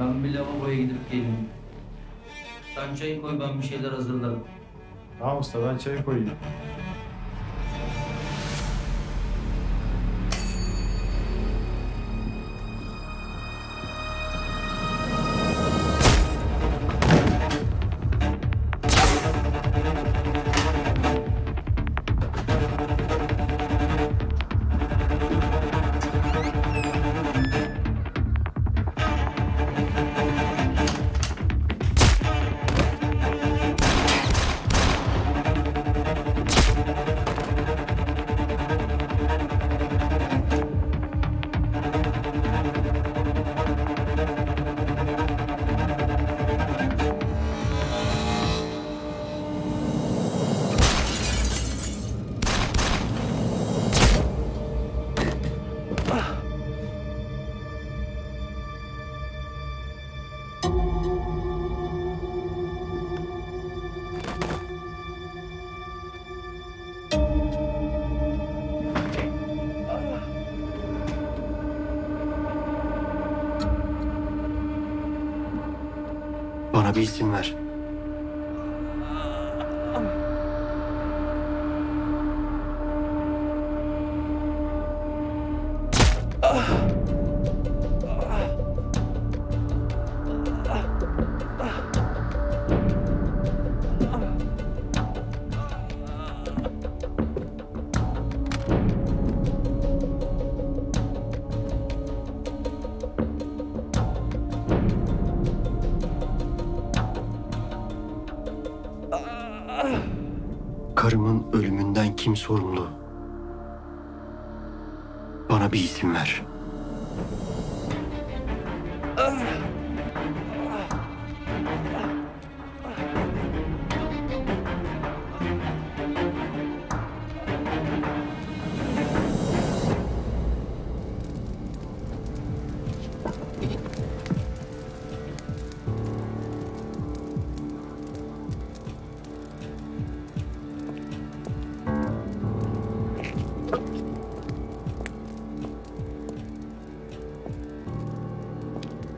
Ben bir lavaboya gidip geleyim. Sen çay koy, ben bir şeyler hazırlarım. Tamam usta, ben çay koyayım. Bir isim ver. Kim sorumlu? Bana bir isim ver.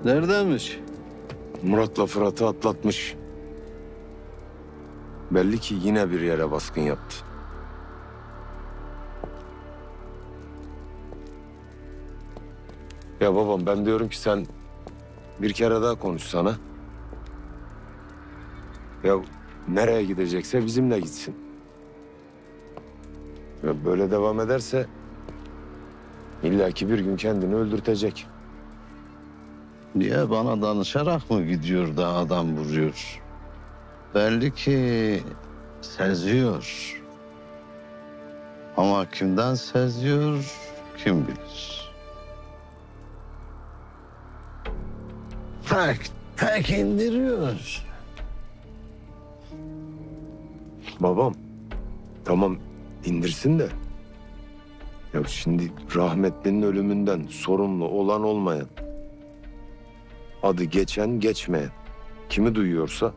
Neredenmiş? Murat'la Fırat'ı atlatmış. Belli ki yine bir yere baskın yaptı. Ya babam, ben diyorum ki sen bir kere daha konuşsana. Ya nereye gidecekse bizimle gitsin. Ya böyle devam ederse illaki bir gün kendini öldürtecek. Niye bana danışarak mı gidiyor da adam vuruyor? Belli ki seziyor. Ama kimden seziyor, kim bilir? Tak indiriyor. Babam, tamam indirsin de. Ya şimdi rahmetlinin ölümünden sorumlu olan olmayan, adı geçen geçmeyen, kimi duyuyorsa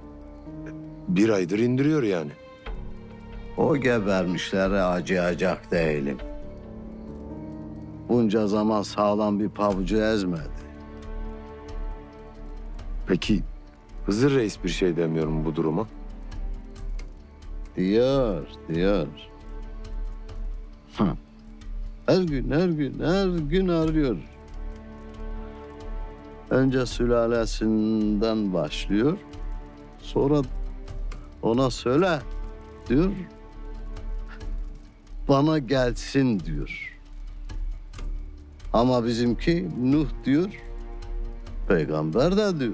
bir aydır indiriyor yani. O gebermişlere acıyacak değilim. Bunca zaman sağlam bir pabucu ezmedi. Peki Hızır Reis bir şey demiyor mu bu duruma? Diyor. Her gün arıyor. Önce sülalesinden başlıyor, sonra ona söyle diyor, bana gelsin diyor. Ama bizimki Nuh diyor, peygamber de diyor.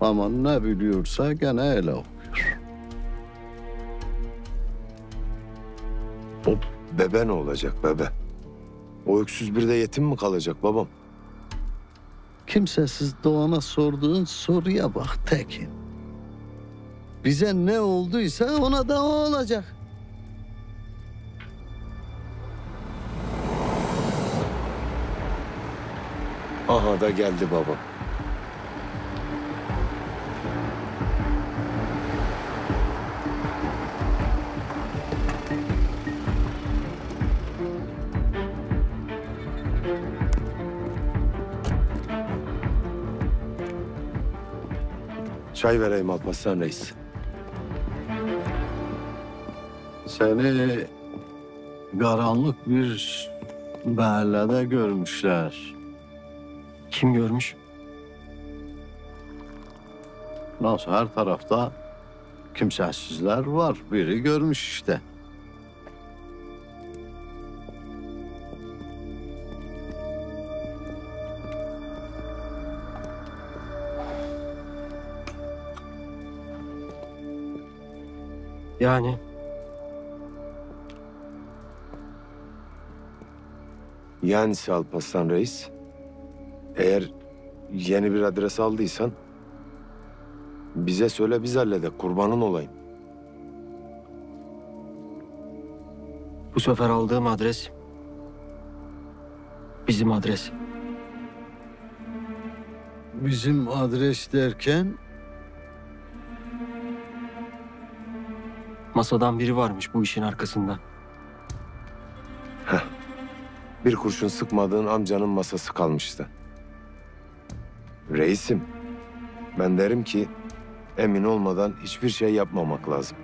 Ama ne biliyorsa gene ele okuyor. O bebe ne olacak bebe? O öksüz bir de yetim mi kalacak babam? Kimsesiz Doğan'a sorduğun soruya bak Tekin. Bize ne olduysa ona da o olacak. Aha da geldi baba. Çay vereyim Alparslan Reis. Seni karanlık bir mahallede görmüşler. Kim görmüş? Nasıl her tarafta kimsesizler var. Biri görmüş işte. Yani? Yani Alparslan Reis, eğer yeni bir adres aldıysan bize söyle, biz halledek, kurbanın olayım. Bu sefer aldığım adres bizim adres. Bizim adres derken? Masadan biri varmış bu işin arkasında. Heh. Bir kurşun sıkmadığın amcanın masası kalmıştı. Reisim, ben derim ki emin olmadan hiçbir şey yapmamak lazım.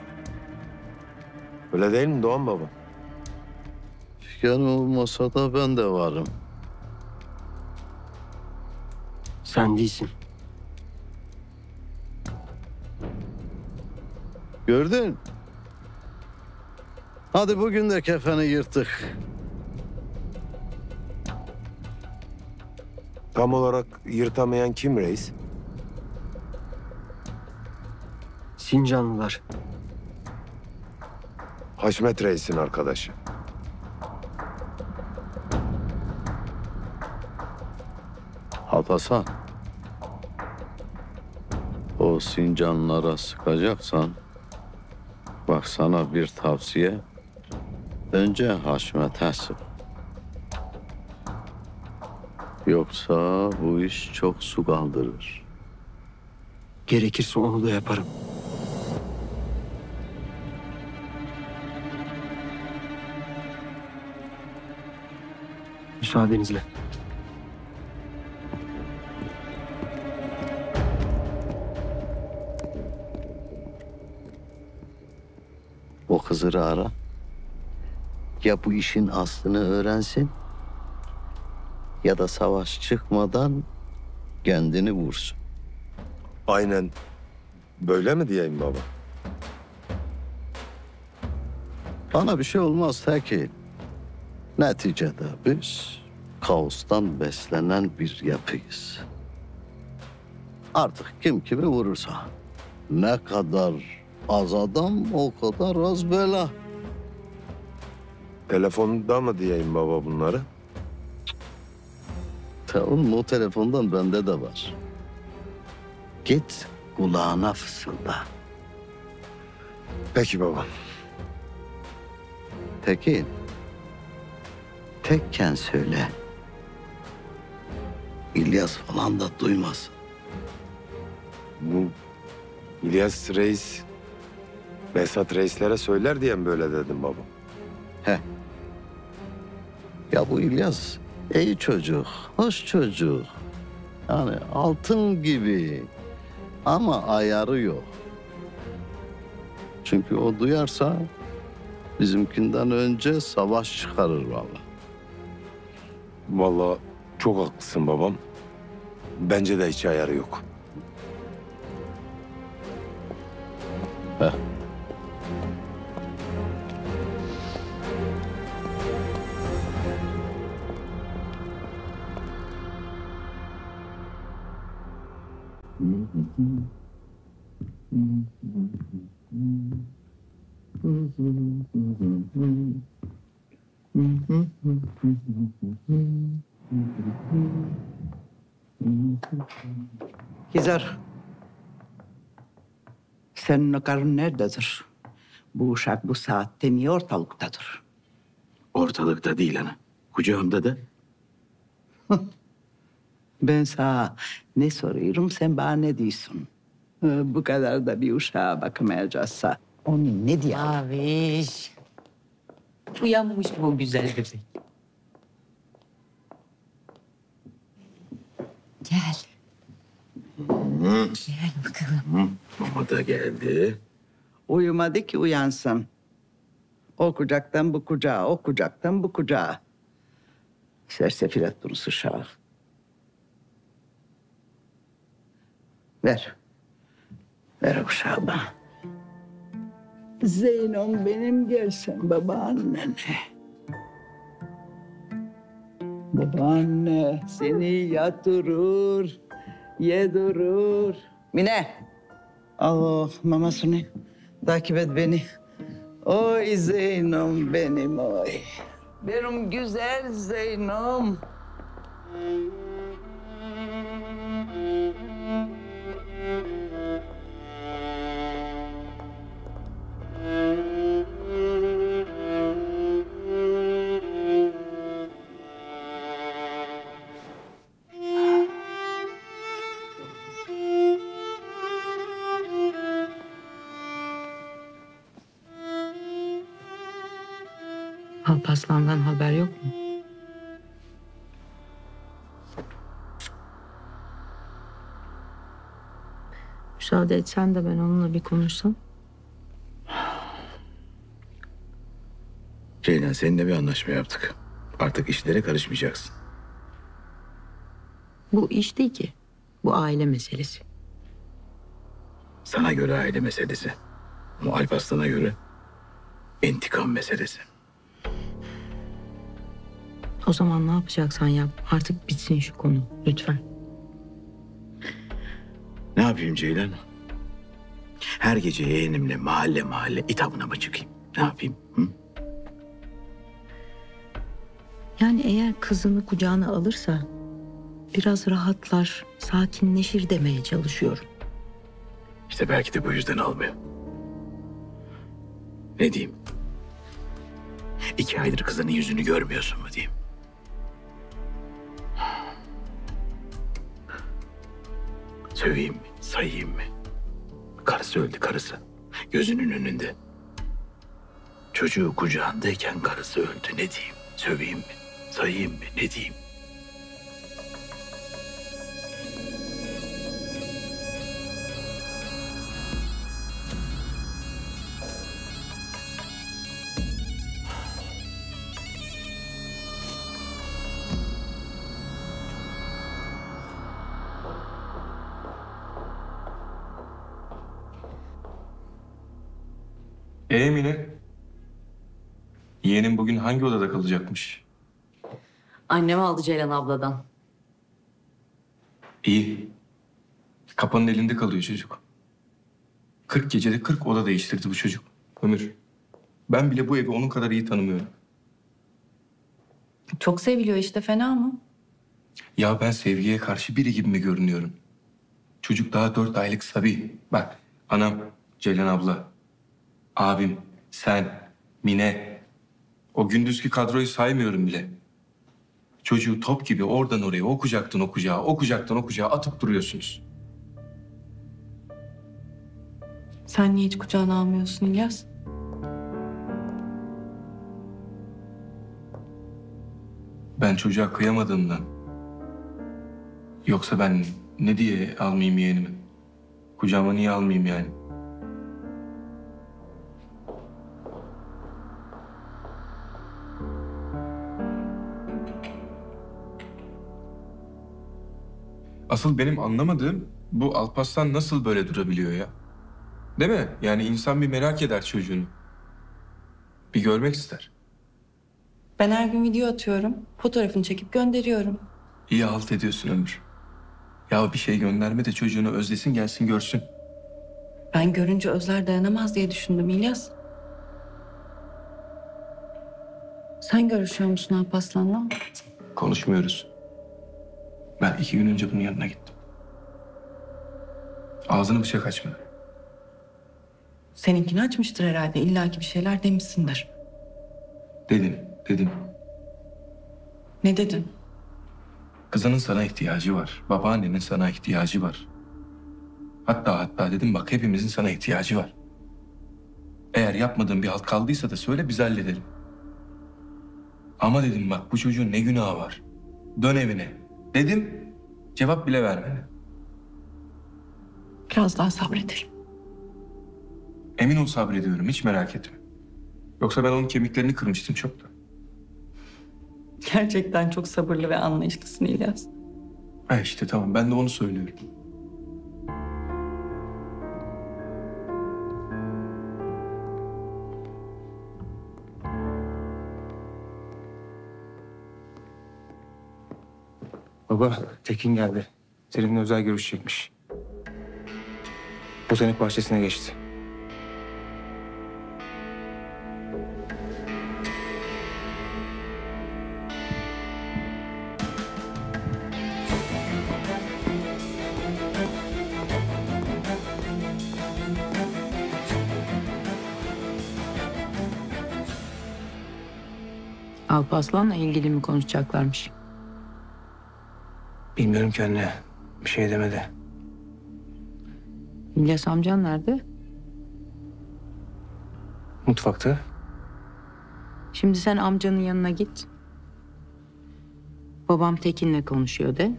Öyle değil mi Doğan baba? Yani o masada ben de varım. Sen değilsin. Gördün. Hadi bugün de kefeni yırttık. Tam olarak yırtamayan kim reis? Sincanlılar. Haşmet reisin arkadaşı. Alparslan. O Sincanlılara sıkacaksan bak sana bir tavsiye. Önce Haşmet'e sık. Yoksa bu iş çok su kaldırır. Gerekirse onu da yaparım. Müsaadenizle. O Hızır'ı ara. Ya bu işin aslını öğrensin, ya da savaş çıkmadan kendini vursun. Aynen. Böyle mi diyeyim baba? Bana bir şey olmaz Tekin. Neticede biz kaostan beslenen bir yapıyız. Artık kim kimi vurursa. Ne kadar az adam o kadar az bela. Telefonda mı diyeyim baba bunları? Oğlum o telefondan bende de var. Git kulağına fısılda. Peki babam. Tekin. Tekken söyle. İlyas falan da duymaz. Bu İlyas reis, Behzat reislere söyler diye mi böyle dedim baba? He. Ya bu İlyas iyi çocuk, hoş çocuk. Yani altın gibi. Ama ayarı yok. Çünkü o duyarsa bizimkinden önce savaş çıkarır vallahi. Vallahi çok haklısın babam. Bence de hiç ayarı yok. Heh. Hızır, senin o karın nerededir? Bu uşak bu saatte niye ortalıktadır? Ortalıkta değil ana, kucağımda da. Ben sana ne soruyorum, sen bana ne diyorsun? Bu kadar da bir uşağa bakamayacaksa onun ne diyor? Abi, uyanmış bu güzel bebek. Gel. Gel bakalım. Mama da geldi. Uyumadı ki uyansın. O kucaktan bu kucağa, o kucaktan bu kucağa. İsterse Fırat bunu suşağı. Ver. Ver o uşağı bana. Zeynom benim, gelsen babaannene. Babaanne seni yatırır, yedirir. Mine. Oh mamasını takip et beni. Oy Zeynom benim oy. Benim güzel Zeynom. Alparslan'dan haber yok mu? Müsaade etsen de ben onunla bir konuşsam. Ceylan, seninle bir anlaşma yaptık. Artık işlere karışmayacaksın. Bu iş değil ki. Bu aile meselesi. Sana göre aile meselesi. Ama Alparslan'a göre intikam meselesi. O zaman ne yapacaksan yap. Artık bitsin şu konu. Lütfen. Ne yapayım Ceylan? Her gece yeğenimle mahalle mahalle itabına mı çıkayım? Ne yapayım? Hı? Yani eğer kızını kucağına alırsa biraz rahatlar, sakinleşir demeye çalışıyorum. İşte belki de bu yüzden almıyor. Ne diyeyim? 2 aydır kızının yüzünü görmüyorsun mu diyeyim? Söveyim mi? Sayayım mı? Karısı öldü, karısı. Gözünün önünde. Çocuğu kucağındayken karısı öldü. Ne diyeyim? Söveyim mi? Sayayım mı? Ne diyeyim? Emine, yeğenim bugün hangi odada kalacakmış? Annem aldı Ceylan abladan. İyi. Kapanın elinde kalıyor çocuk. 40 gecede 40 oda değiştirdi bu çocuk. Ömür, ben bile bu evi onun kadar iyi tanımıyorum. Çok seviliyor işte, fena mı? Ya ben sevgiye karşı biri gibi mi görünüyorum? Çocuk daha 4 aylık sabi. Bak, anam, Ceylan abla, abim, sen, Mine, o gündüzki kadroyu saymıyorum bile. Çocuğu top gibi oradan oraya, o kucaktan o kucağa, o kucaktan o kucağa atıp duruyorsunuz. Sen niye hiç kucağına almıyorsun İlyas? Ben çocuğa kıyamadığımdan. Yoksa ben ne diye almayayım yeğenimi? Kucağıma niye almayayım yani? Asıl benim anlamadığım bu Alparslan nasıl böyle durabiliyor ya? Değil mi? Yani insan bir merak eder çocuğunu. Bir görmek ister. Ben her gün video atıyorum. Fotoğrafını çekip gönderiyorum. İyi halt ediyorsun Ömür. Ya bir şey gönderme de çocuğunu özlesin, gelsin görsün. Ben görünce özler, dayanamaz diye düşündüm İlyas. Sen görüşüyor musun Alparslan'la? Konuşmuyoruz. Ben 2 gün önce bunun yanına gittim. Ağzını bıçak açmadı. Seninkini açmıştır herhalde. İlla ki bir şeyler demişsindir. Dedim. Ne dedin? Kızının sana ihtiyacı var. Babaannenin sana ihtiyacı var. Hatta dedim bak, hepimizin sana ihtiyacı var. Eğer yapmadığın bir halt kaldıysa da söyle, biz halledelim. Ama dedim bak, bu çocuğun ne günahı var. Dön evine. Dedim, cevap bile vermedi. Biraz daha sabredelim. Emin ol sabrediyorum, hiç merak etme. Yoksa ben onun kemiklerini kırmıştım çok da. Gerçekten çok sabırlı ve anlayışlısın İlyas. Ha işte tamam, ben de onu söylüyorum. Baba, Tekin geldi. Seninle özel görüşecekmiş. Botanik bahçesine geçti. Alparslan'la ilgili mi konuşacaklarmış? Bilmiyorum ki anne. Bir şey demedi. İlyas amcan nerede? Mutfakta. Şimdi sen amcanın yanına git. Babam Tekin'le konuşuyor de.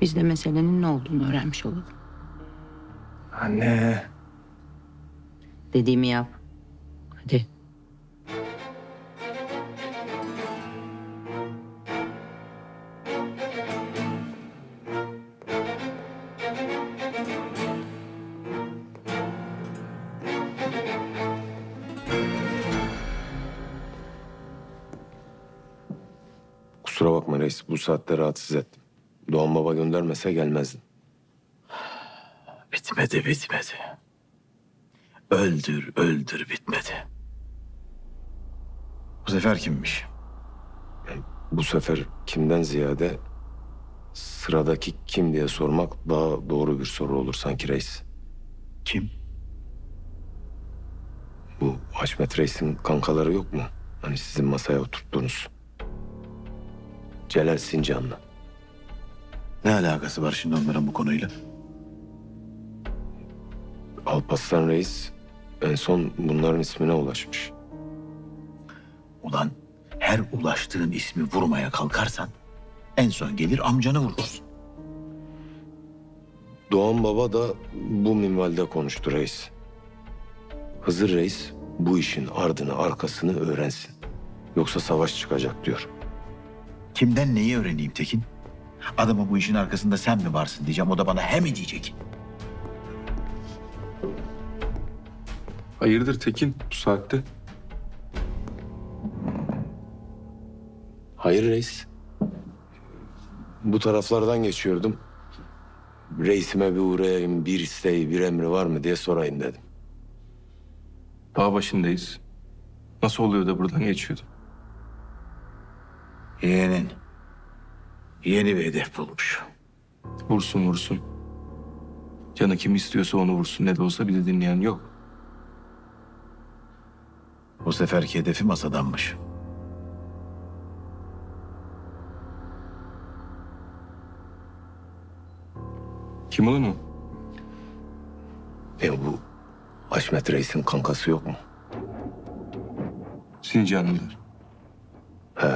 Biz de meselenin ne olduğunu öğrenmiş olalım. Anne. Dediğimi yap. Hadi. Bu saatte rahatsız ettim. Doğan baba göndermese gelmezdim. Bitmedi, bitmedi. Öldür, öldür bitmedi. Bu sefer kimmiş? Bu sefer kimden ziyade sıradaki kim diye sormak daha doğru bir soru olur sanki reis. Kim? Bu Haşmet reisin kankaları yok mu? Hani sizin masaya oturttuğunuz. Celal Sincanlı. Ne alakası var şimdi onların bu konuyla? Alparslan reis en son bunların ismine ulaşmış. Ulan her ulaştığın ismi vurmaya kalkarsan en son gelir amcanı vurursun. Doğan baba da bu minvalde konuştu reis. Hızır reis bu işin ardını arkasını öğrensin. Yoksa savaş çıkacak diyor. Kimden neyi öğreneyim Tekin? Adamı bu işin arkasında sen mi varsın diyeceğim. O da bana he mi diyecek? Hayırdır Tekin bu saatte? Hayır reis. Bu taraflardan geçiyordum. Reisime bir uğrayayım, bir isteği, bir emri var mı diye sorayım dedim. Dağ başındayız. Nasıl oluyor da buradan geçiyordum? Yeğenin yeni bir hedef bulmuş. Vursun vursun. Canı kim istiyorsa onu vursun. Ne de olsa bizi dinleyen yok. Bu seferki hedefi masadanmış. Kim olur mu? Bu Haşmet reisin kankası yok mu? Sincanlılar. He.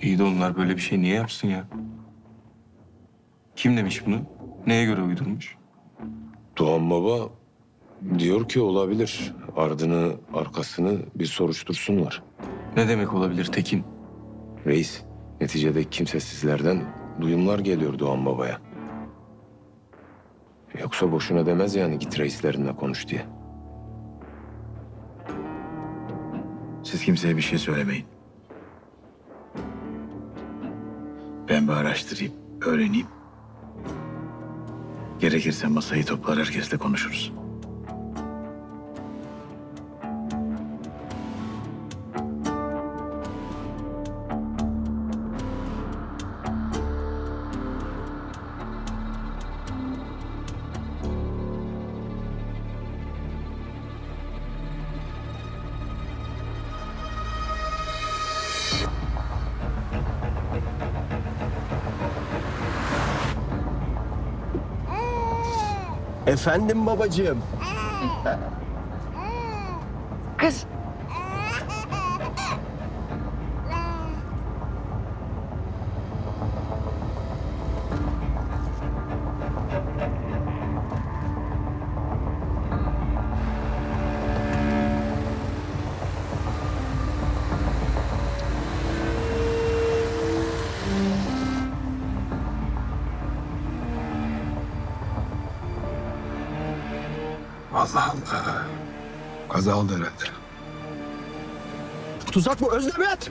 İyi de onlar böyle bir şey niye yapsın ya? Kim demiş bunu? Neye göre uydurmuş? Doğan baba diyor ki olabilir. Ardını, arkasını bir soruştursunlar. Ne demek olabilir Tekin? Reis, neticede kimsesizlerden duyumlar geliyor Doğan babaya. Yoksa boşuna demez yani git reislerinle konuş diye. Siz kimseye bir şey söylemeyin. Ben bir araştırayım, öğreneyim. Gerekirse masayı toplar, herkesle konuşuruz. Efendim babacığım. Kız. Allah Allah. Kaza aldı herhalde. Tuzak bu Özdemet.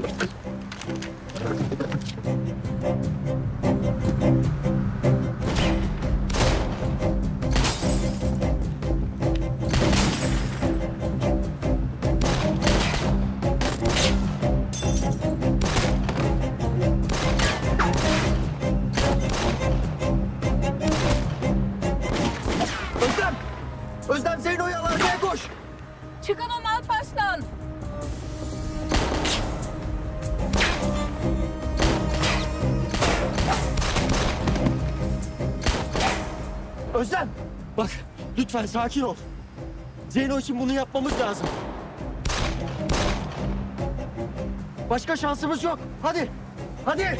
Lütfen sakin ol. Zeyno için bunu yapmamız lazım. Başka şansımız yok. Hadi. Hadi.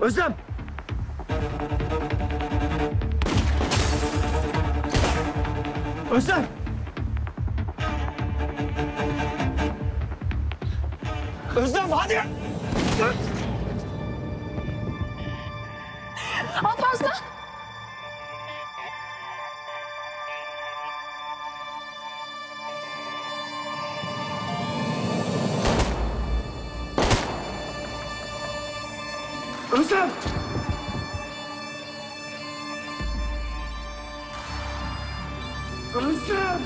Özlem! Özlem! Özlem hadi! Alparslan! Özlem! Özlem!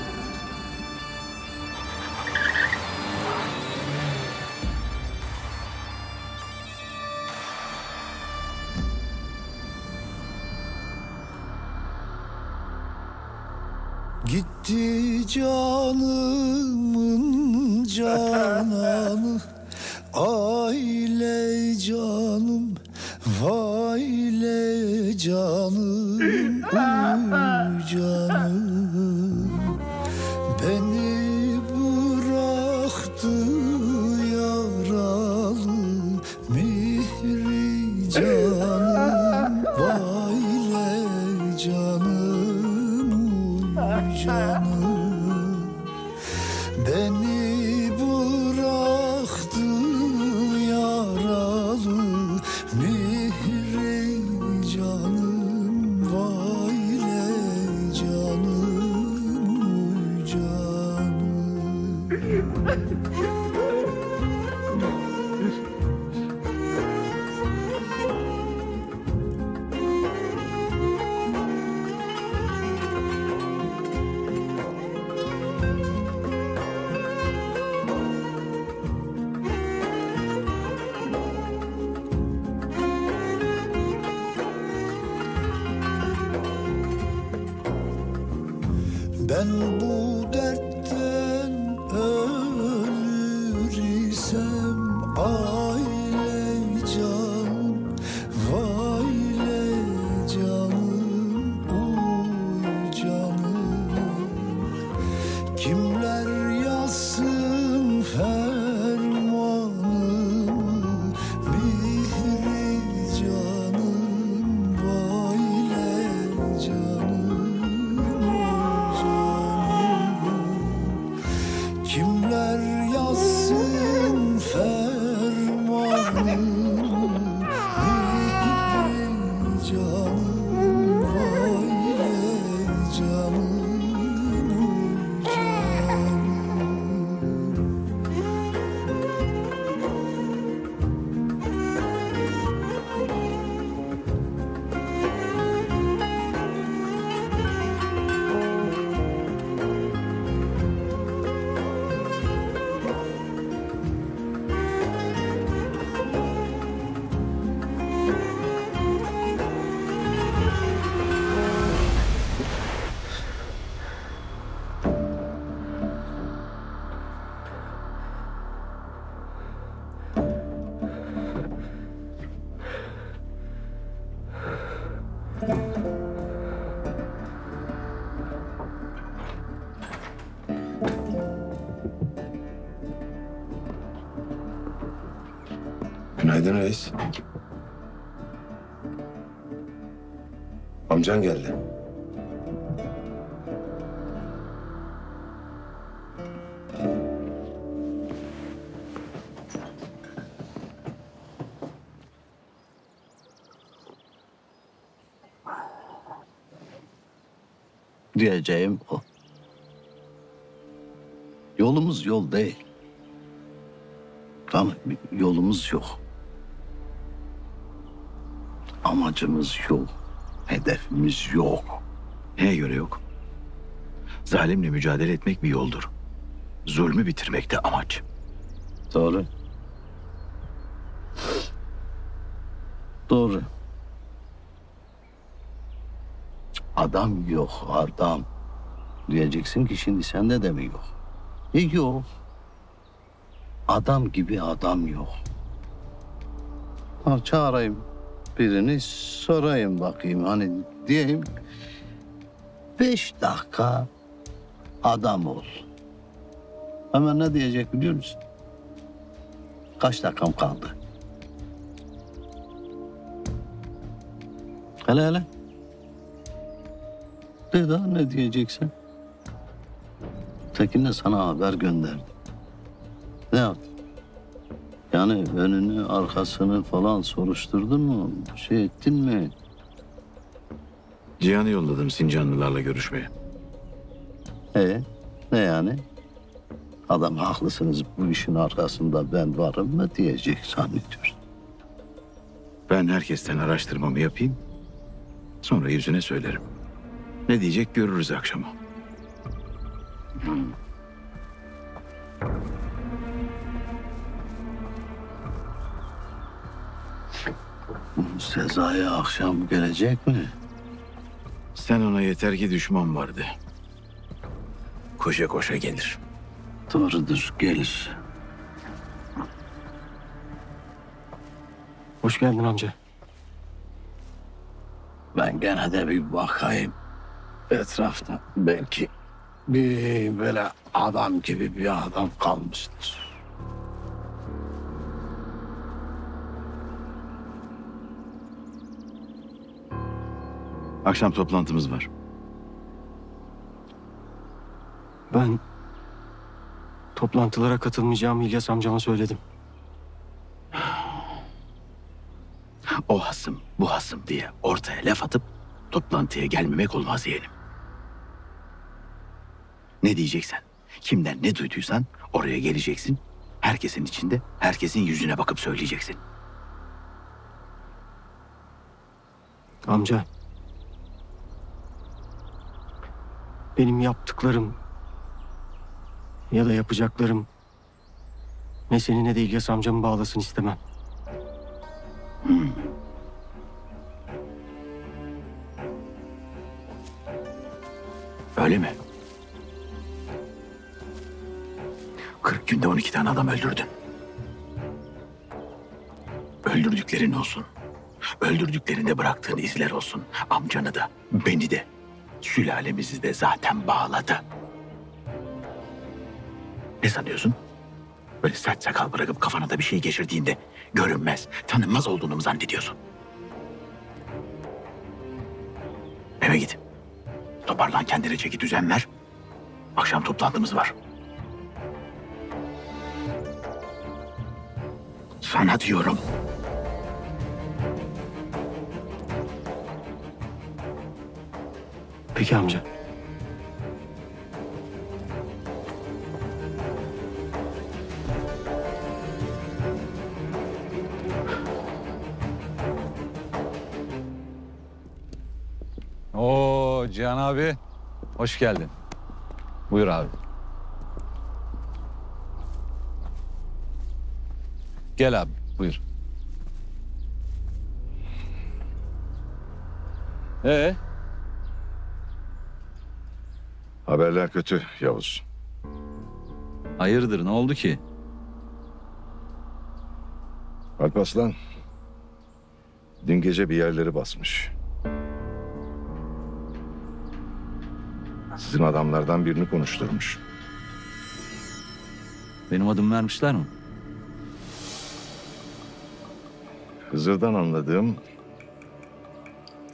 Gitti canımın cananı, aile canım. Vayle canım, canım, beni bıraktı yaralı mihri canım, vayle canım, canım, beni bıraktı yaralı mihri canım, vayle canım, canım. Ben bu dertten ölür isem aile canım, vayle canım, oy canım. Kimler yazsın fermanımı, mihri canım, vayle canım. Oh, Günaydın reis. Amcan geldi. Diyeceğim o. Yolumuz yol değil. Tamam, yolumuz yok. Amacımız yok. Hedefimiz yok. Neye göre yok? Zalimle mücadele etmek bir yoldur. Zulmü bitirmek de amaç. Doğru. Doğru. Adam yok, adam. Diyeceksin ki şimdi sende de mi yok? Yok. Adam gibi adam yok. Ha, çağırayım birini, sorayım bakayım. Hani diyeyim, 5 dakika adam ol. Hemen ne diyecek biliyor musun? Kaç dakikam kaldı? Hele hele. De daha ne diyeceksin? Tekin de sana haber gönderdi. Ne yaptın? Yani önünü, arkasını falan soruşturdun mu? Şey ettin mi? Cihan'ı yolladım Sincanlılarla görüşmeye. Ne yani? Adam haklısınız, bu işin arkasında ben varım mı diyecek zannediyorsun. Ben herkesten araştırmamı yapayım. Sonra yüzüne söylerim. Ne diyecek görürüz akşama. Sezai'ye akşam gelecek mi? Sen ona yeter ki düşman vardı. Koşa koşa gelir. Doğrudur, gelir. Hoş geldin amca. Ben gene de bir bakayım. Etrafta belki bir böyle adam gibi bir adam kalmıştır. Akşam toplantımız var. Ben toplantılara katılmayacağımı İlyas amcama söyledim. O hasım, bu hasım diye ortaya laf atıp toplantıya gelmemek olmaz yeğenim. Ne diyeceksen, kimden ne duyduysan oraya geleceksin. Herkesin içinde, herkesin yüzüne bakıp söyleyeceksin. Amca, benim yaptıklarım ya da yapacaklarım ne seni ne de İlyas amcamı bağlasın istemem. Öyle mi? 40 günde 12 tane adam öldürdün. Öldürdüklerin olsun. Öldürdüklerinde bıraktığın izler olsun. Amcanı da, beni de, sülalemizi de zaten bağladı. Ne sanıyorsun? Böyle saç sakal bırakıp kafana da bir şey geçirdiğinde görünmez, tanınmaz olduğunu mu zannediyorsun? Eve git. Toparlan, kendine çeki düzen ver. Akşam toplantımız var. Sana diyorum. Peki amca. Cihan abi, hoş geldin. Buyur abi. Gel abi, buyur. Haberler kötü Yavuz. Hayırdır, ne oldu ki? Alparslan dün gece bir yerleri basmış. Sizin adamlardan birini konuşturmuş. Benim adımı vermişler mi? Hızır'dan anladığım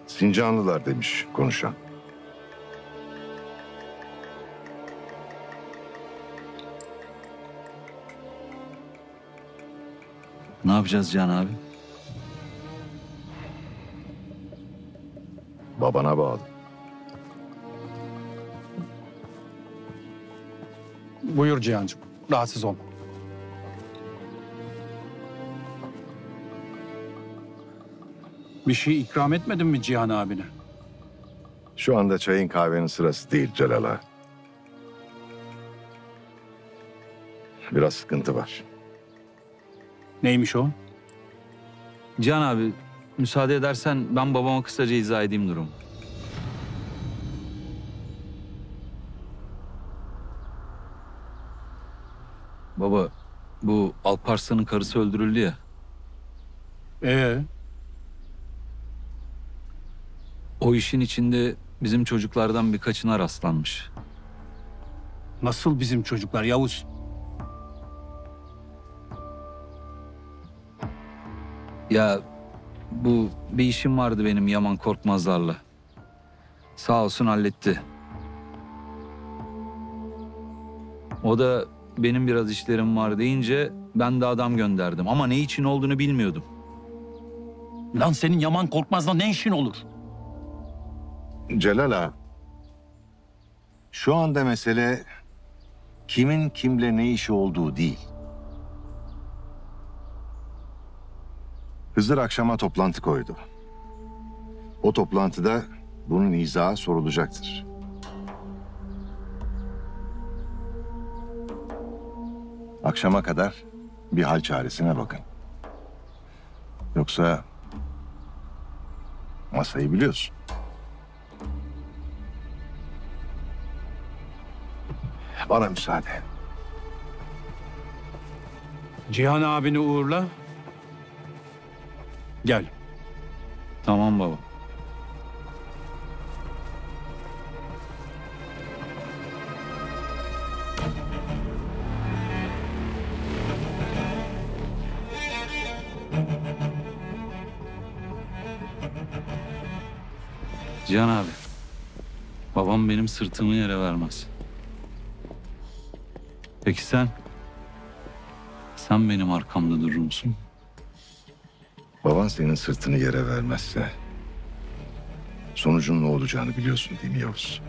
Sincanlılar demiş konuşan. Ne yapacağız Cihan abi? Babana bağlı. Buyur Cihan'cığım. Rahatsız olma. Bir şey ikram etmedin mi Cihan abine? Şu anda çayın kahvenin sırası değil Celal ağa. Biraz sıkıntı var. Neymiş o? Cihan abi, müsaade edersen ben babama kısaca izah edeyim durumu. Baba, bu Alparslan'ın karısı öldürüldü ya. O işin içinde bizim çocuklardan birkaçına rastlanmış. Nasıl bizim çocuklar Yavuz? Ya bu bir işim vardı benim Yaman Korkmazlarla. Sağ olsun halletti. O da benim biraz işlerim var deyince ben de adam gönderdim. Ama ne için olduğunu bilmiyordum. Lan senin Yaman Korkmaz'la ne işin olur? Celal ağa, şu anda mesele kimin kimle ne işi olduğu değil. Hızır akşama toplantı koydu. O toplantıda bunun izahı sorulacaktır. Akşama kadar bir hal çaresine bakın. Yoksa masayı biliyorsun. Bana müsaade. Cihan abini uğurla. Gel. Tamam baba. Cihan abi, babam benim sırtımı yere vermez. Peki sen benim arkamda durur musun? Baban senin sırtını yere vermezse sonucun ne olacağını biliyorsun değil mi Yavuz?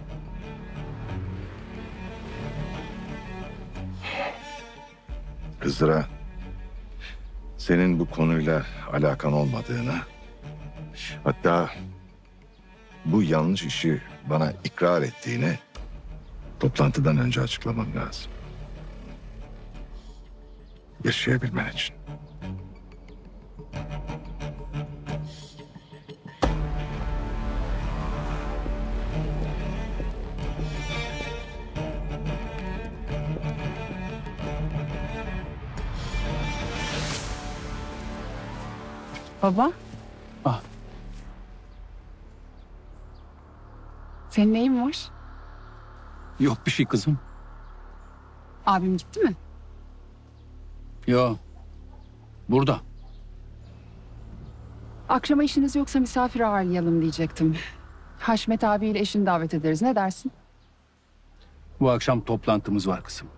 Hızır'a senin bu konuyla alakan olmadığını, hatta bu yanlış işi bana ikrar ettiğini toplantıdan önce açıklamam lazım. Yaşayabilmen için. Baba. Ah. Senin neyin var? Yok bir şey kızım. Abim gitti mi? Yok. Burada. Akşama işiniz yoksa misafir ağırlayalım diyecektim. Haşmet abiyle eşini davet ederiz. Ne dersin? Bu akşam toplantımız var kızım.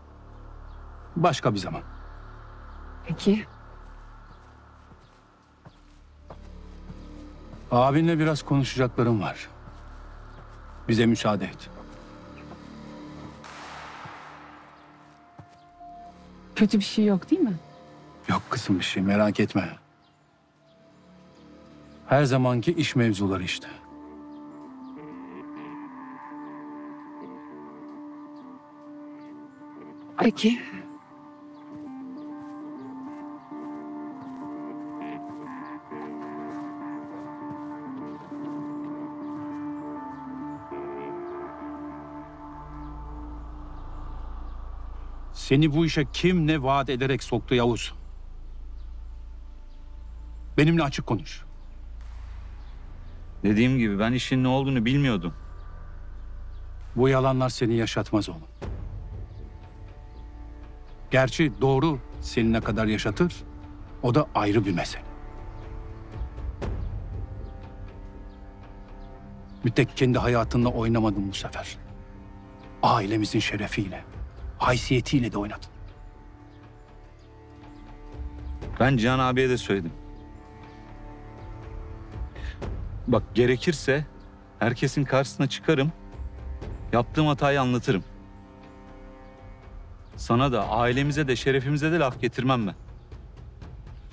Başka bir zaman. Peki. Abinle biraz konuşacaklarım var. Bize müsaade et. Kötü bir şey yok değil mi? Yok kızım bir şey, merak etme. Her zamanki iş mevzuları işte. Peki. Seni bu işe kim ne vaat ederek soktu Yavuz? Benimle açık konuş. Dediğim gibi ben işin ne olduğunu bilmiyordum. Bu yalanlar seni yaşatmaz oğlum. Gerçi doğru seni ne kadar yaşatır, o da ayrı bir mesele. Bir tek kendi hayatınla oynamadın bu sefer. Ailemizin şerefiyle, haysiyetiyle de oynadın. Ben Cihan abiye de söyledim. Bak gerekirse herkesin karşısına çıkarım, yaptığım hatayı anlatırım. Sana da, ailemize de, şerefimize de laf getirmem ben.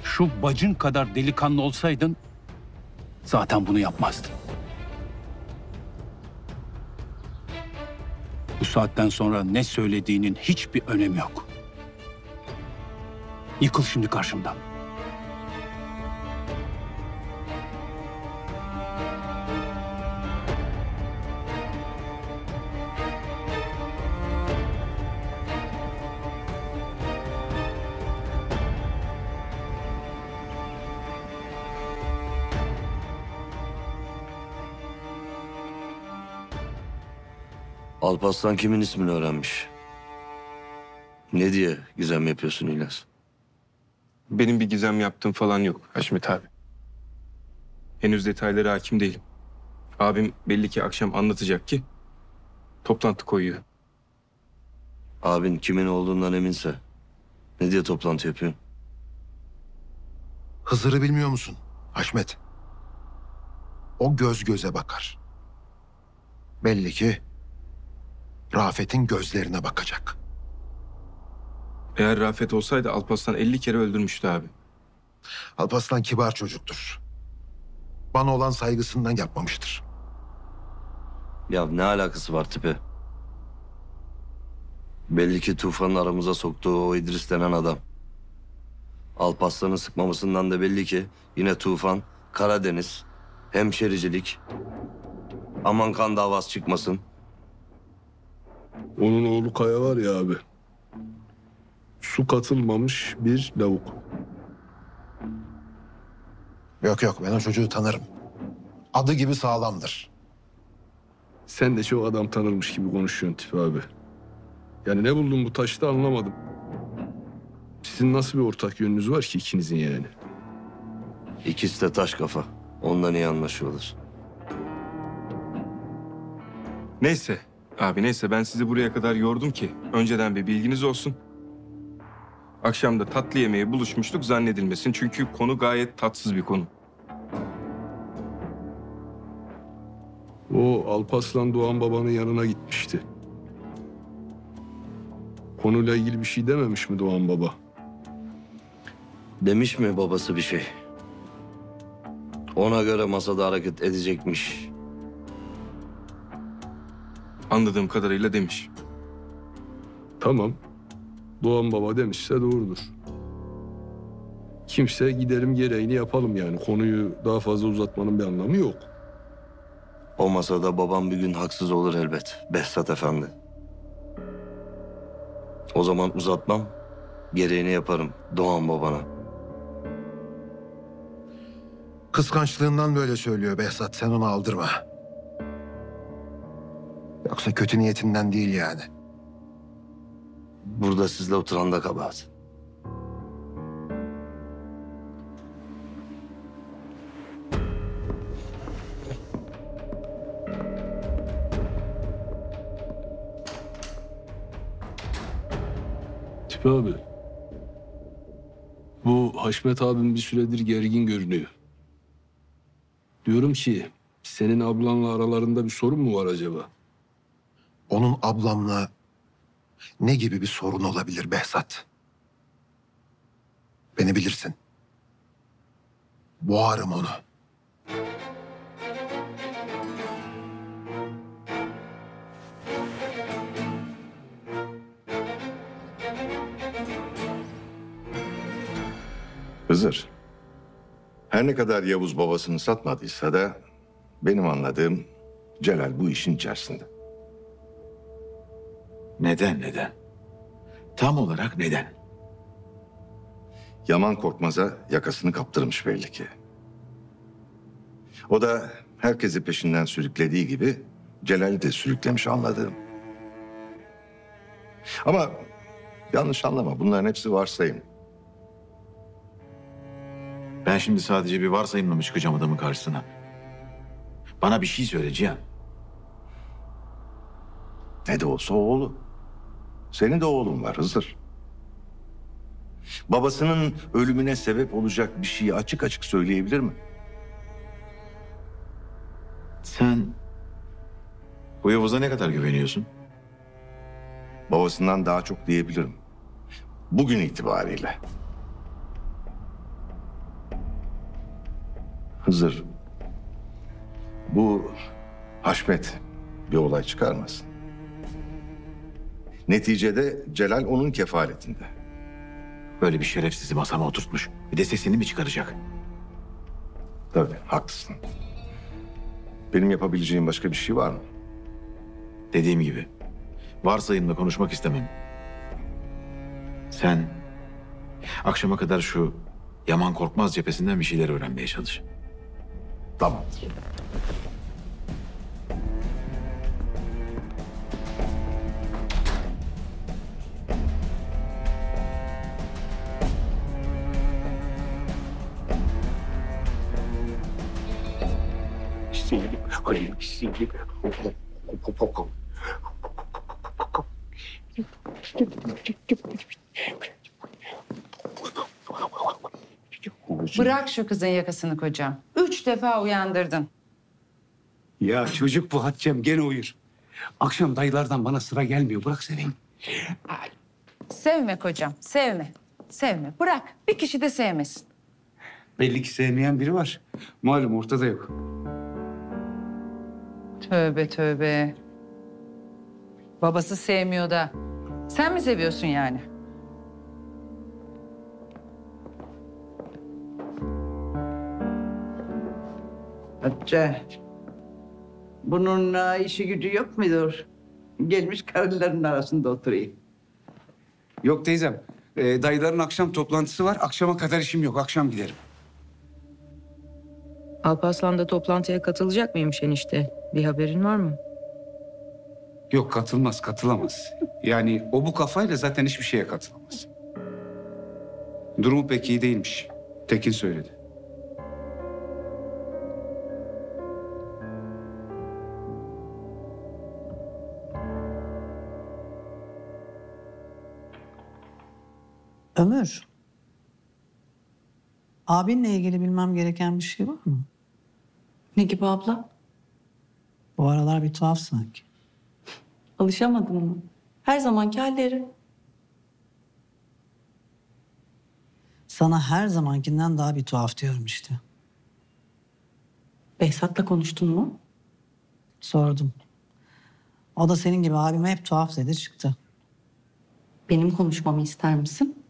Şu bacın kadar delikanlı olsaydın zaten bunu yapmazdın. Bu saatten sonra ne söylediğinin hiçbir önemi yok. Yıkıl şimdi karşımdan. Alparslan kimin ismini öğrenmiş? Ne diye gizem yapıyorsun İlyas? Benim bir gizem yaptığım falan yok Haşmet abi. Henüz detaylara hakim değilim. Abim belli ki akşam anlatacak ki toplantı koyuyor. Abin kimin olduğundan eminse ne diye toplantı yapıyorsun? Hızır'ı bilmiyor musun Haşmet? O göz göze bakar. Belli ki Rafet'in gözlerine bakacak. Eğer Rafet olsaydı Alparslan 50 kere öldürmüştü abi. Alparslan kibar çocuktur. Bana olan saygısından yapmamıştır. Ya ne alakası var tipi? Belli ki Tufan'ın aramıza soktuğu o İdris denen adam. Alparslan'ı sıkmamasından da belli ki yine Tufan, Karadeniz, hemşericilik, aman kan davası çıkmasın. Onun oğlu Kaya var ya abi. Su katılmamış bir lavuk. Yok yok, ben o çocuğu tanırım. Adı gibi sağlamdır. Sen de çok adam tanırmış gibi konuşuyorsun tipi abi. Yani ne buldun bu taşta anlamadım. Sizin nasıl bir ortak yönünüz var ki ikinizin yani? İkisi de taş kafa. Ondan iyi anlaşıyorlar. Neyse. Abi neyse, ben sizi buraya kadar yordum ki önceden bir bilginiz olsun. Akşam da tatlı yemeğe buluşmuştuk zannedilmesin. Çünkü konu gayet tatsız bir konu. O Alparslan Doğan babanın yanına gitmişti. Konuyla ilgili bir şey dememiş mi Doğan baba? Demiş mi babası bir şey? Ona göre masada hareket edecekmiş. Anladığım kadarıyla demiş. Tamam. Doğan baba demişse doğrudur. Kimse gidelim gereğini yapalım yani. Konuyu daha fazla uzatmanın bir anlamı yok. O masada babam bir gün haksız olur elbet. Behzat efendi. O zaman uzatmam. Gereğini yaparım Doğan babana. Kıskançlığından böyle söylüyor Behzat. Sen onu aldırma. Yoksa kötü niyetinden değil yani. Burada sizle oturan da kabahat. Tipi abi. Bu Haşmet abim bir süredir gergin görünüyor. Diyorum ki senin ablanla aralarında bir sorun mu var acaba? Onun ablamla ne gibi bir sorun olabilir Behzat? Beni bilirsin. Boğarım onu. Hızır. Her ne kadar Yavuz babasını satmadıysa da benim anladığım Celal bu işin içerisinde. Neden? Tam olarak neden? Yaman Korkmaz'a yakasını kaptırmış belli ki. O da herkesi peşinden sürüklediği gibi Celal'i de sürüklemiş anladığım. Ama yanlış anlama, bunların hepsi varsayım. Ben şimdi sadece bir varsayımla mı çıkacağım adamın karşısına? Bana bir şey söyle Cihan. Ne de olsa oğlu. Senin de oğlun var Hızır. Babasının ölümüne sebep olacak bir şeyi açık açık söyleyebilir mi? Sen bu Yavuz'a ne kadar güveniyorsun? Babasından daha çok diyebilirim. Bugün itibariyle. Hızır, bu Haşmet bir olay çıkarmasın. Neticede Celal onun kefaletinde. Böyle bir şerefsizi masama oturtmuş. Bir de sesini mi çıkaracak? Tabii, haklısın. Benim yapabileceğim başka bir şey var mı? Dediğim gibi, varsayımla konuşmak istemem. Sen akşama kadar şu Yaman Korkmaz cephesinden bir şeyler öğrenmeye çalış. Tamam. Bırak şu kızın yakasını kocam. 3 defa uyandırdın. Ya çocuk bu Hatice'm, gene uyur. Akşam dayılardan bana sıra gelmiyor. Bırak seveyim. Ay. Sevme kocam, sevme. Sevme, bırak. Bir kişi de sevmesin. Belli ki sevmeyen biri var. Malum ortada yok. Tövbe tövbe. Babası sevmiyor da sen mi seviyorsun yani? Hatice, bunun işi gücü yok mudur? Gelmiş karıların arasında oturayım. Yok teyzem, dayıların akşam toplantısı var. Akşama kadar işim yok, akşam giderim. Alparslan'da toplantıya katılacak mıymış enişte? Bir haberin var mı? Yok, katılmaz, katılamaz. Yani o bu kafayla zaten hiçbir şeye katılamaz. Durumu pek iyi değilmiş. Tekin söyledi. Ömür, abinle ilgili bilmem gereken bir şey var mı? Ne gibi abla? Bu aralar bir tuhaf sanki. Alışamadım mı? Her zamanki halleri. Sana her zamankinden daha bir tuhaf diyorum işte. Behzat'la konuştun mu? Sordum. O da senin gibi abime hep tuhaf dedi çıktı. Benim konuşmamı ister misin?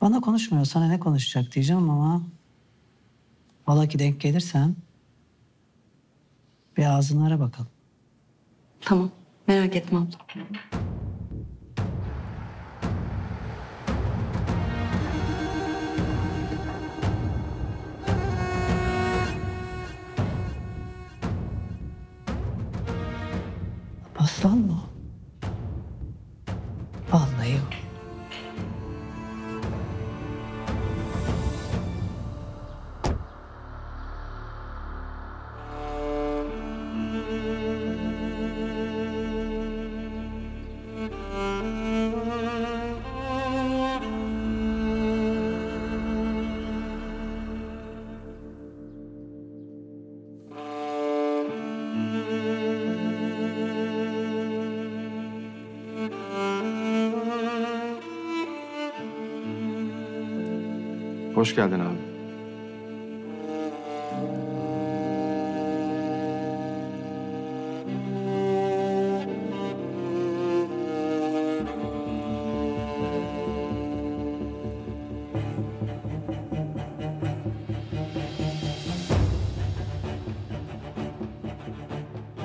Bana konuşmuyor, sana ne konuşacak diyeceğim ama... Valla ki denk gelirsen... Bir ağzını ara bakalım. Tamam, merak etme abla. Aslan mı? Vallahi yok. Hoş geldin abi.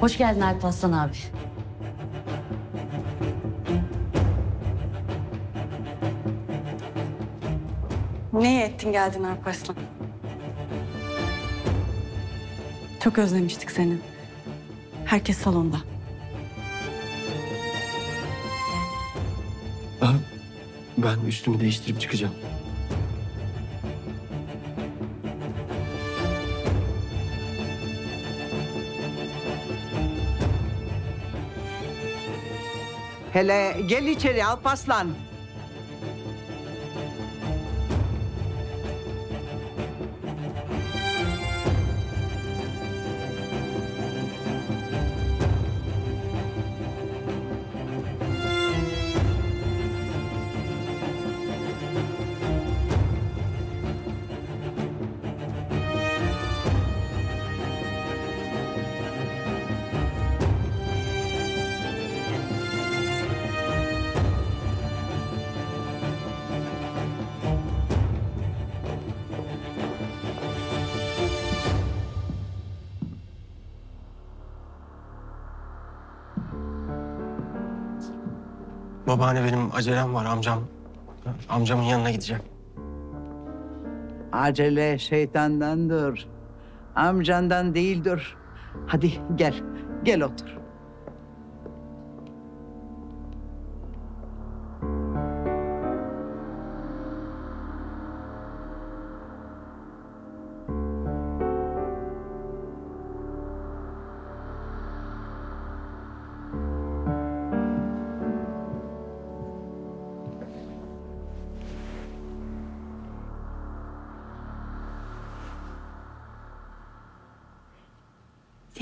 Hoş geldin Alparslan abi. Neye ettin geldin Alparslan? Çok özlemiştik seni. Herkes salonda. Ben üstümü değiştirip çıkacağım. Hele gel içeri Alparslan. Babaanne benim acelem var amcam. Amcamın yanına gideceğim. Acele şeytandandır. Amcandan değildir. Hadi gel. Gel otur.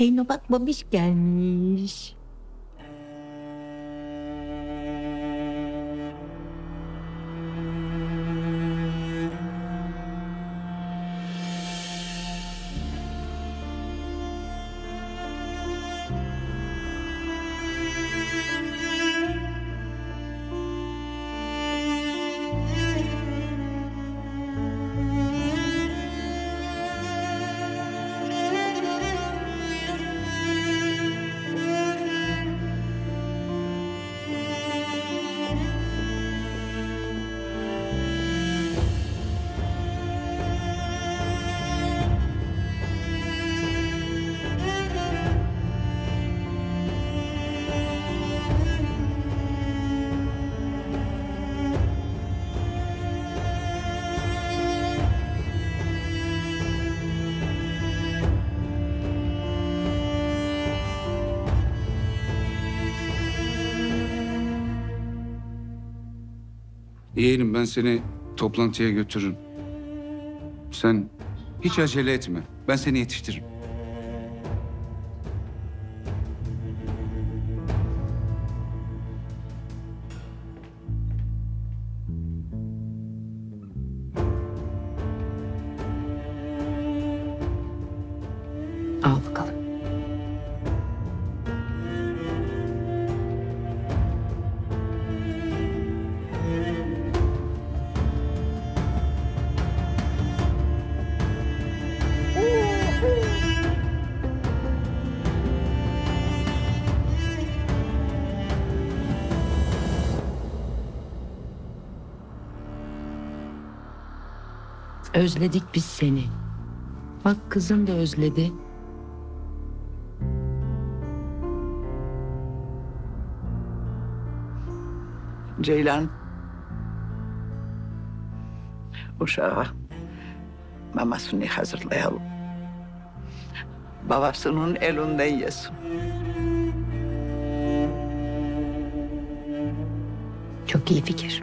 Zeyno bak babiş gelmiş. Yeğenim ben seni toplantıya götürürüm. Sen hiç acele etme. Ben seni yetiştiririm. Özledik biz seni. Bak kızım da özledi. Ceylan. Uşağa mamasını hazırlayalım. Babasının elinden yesin. Çok iyi fikir.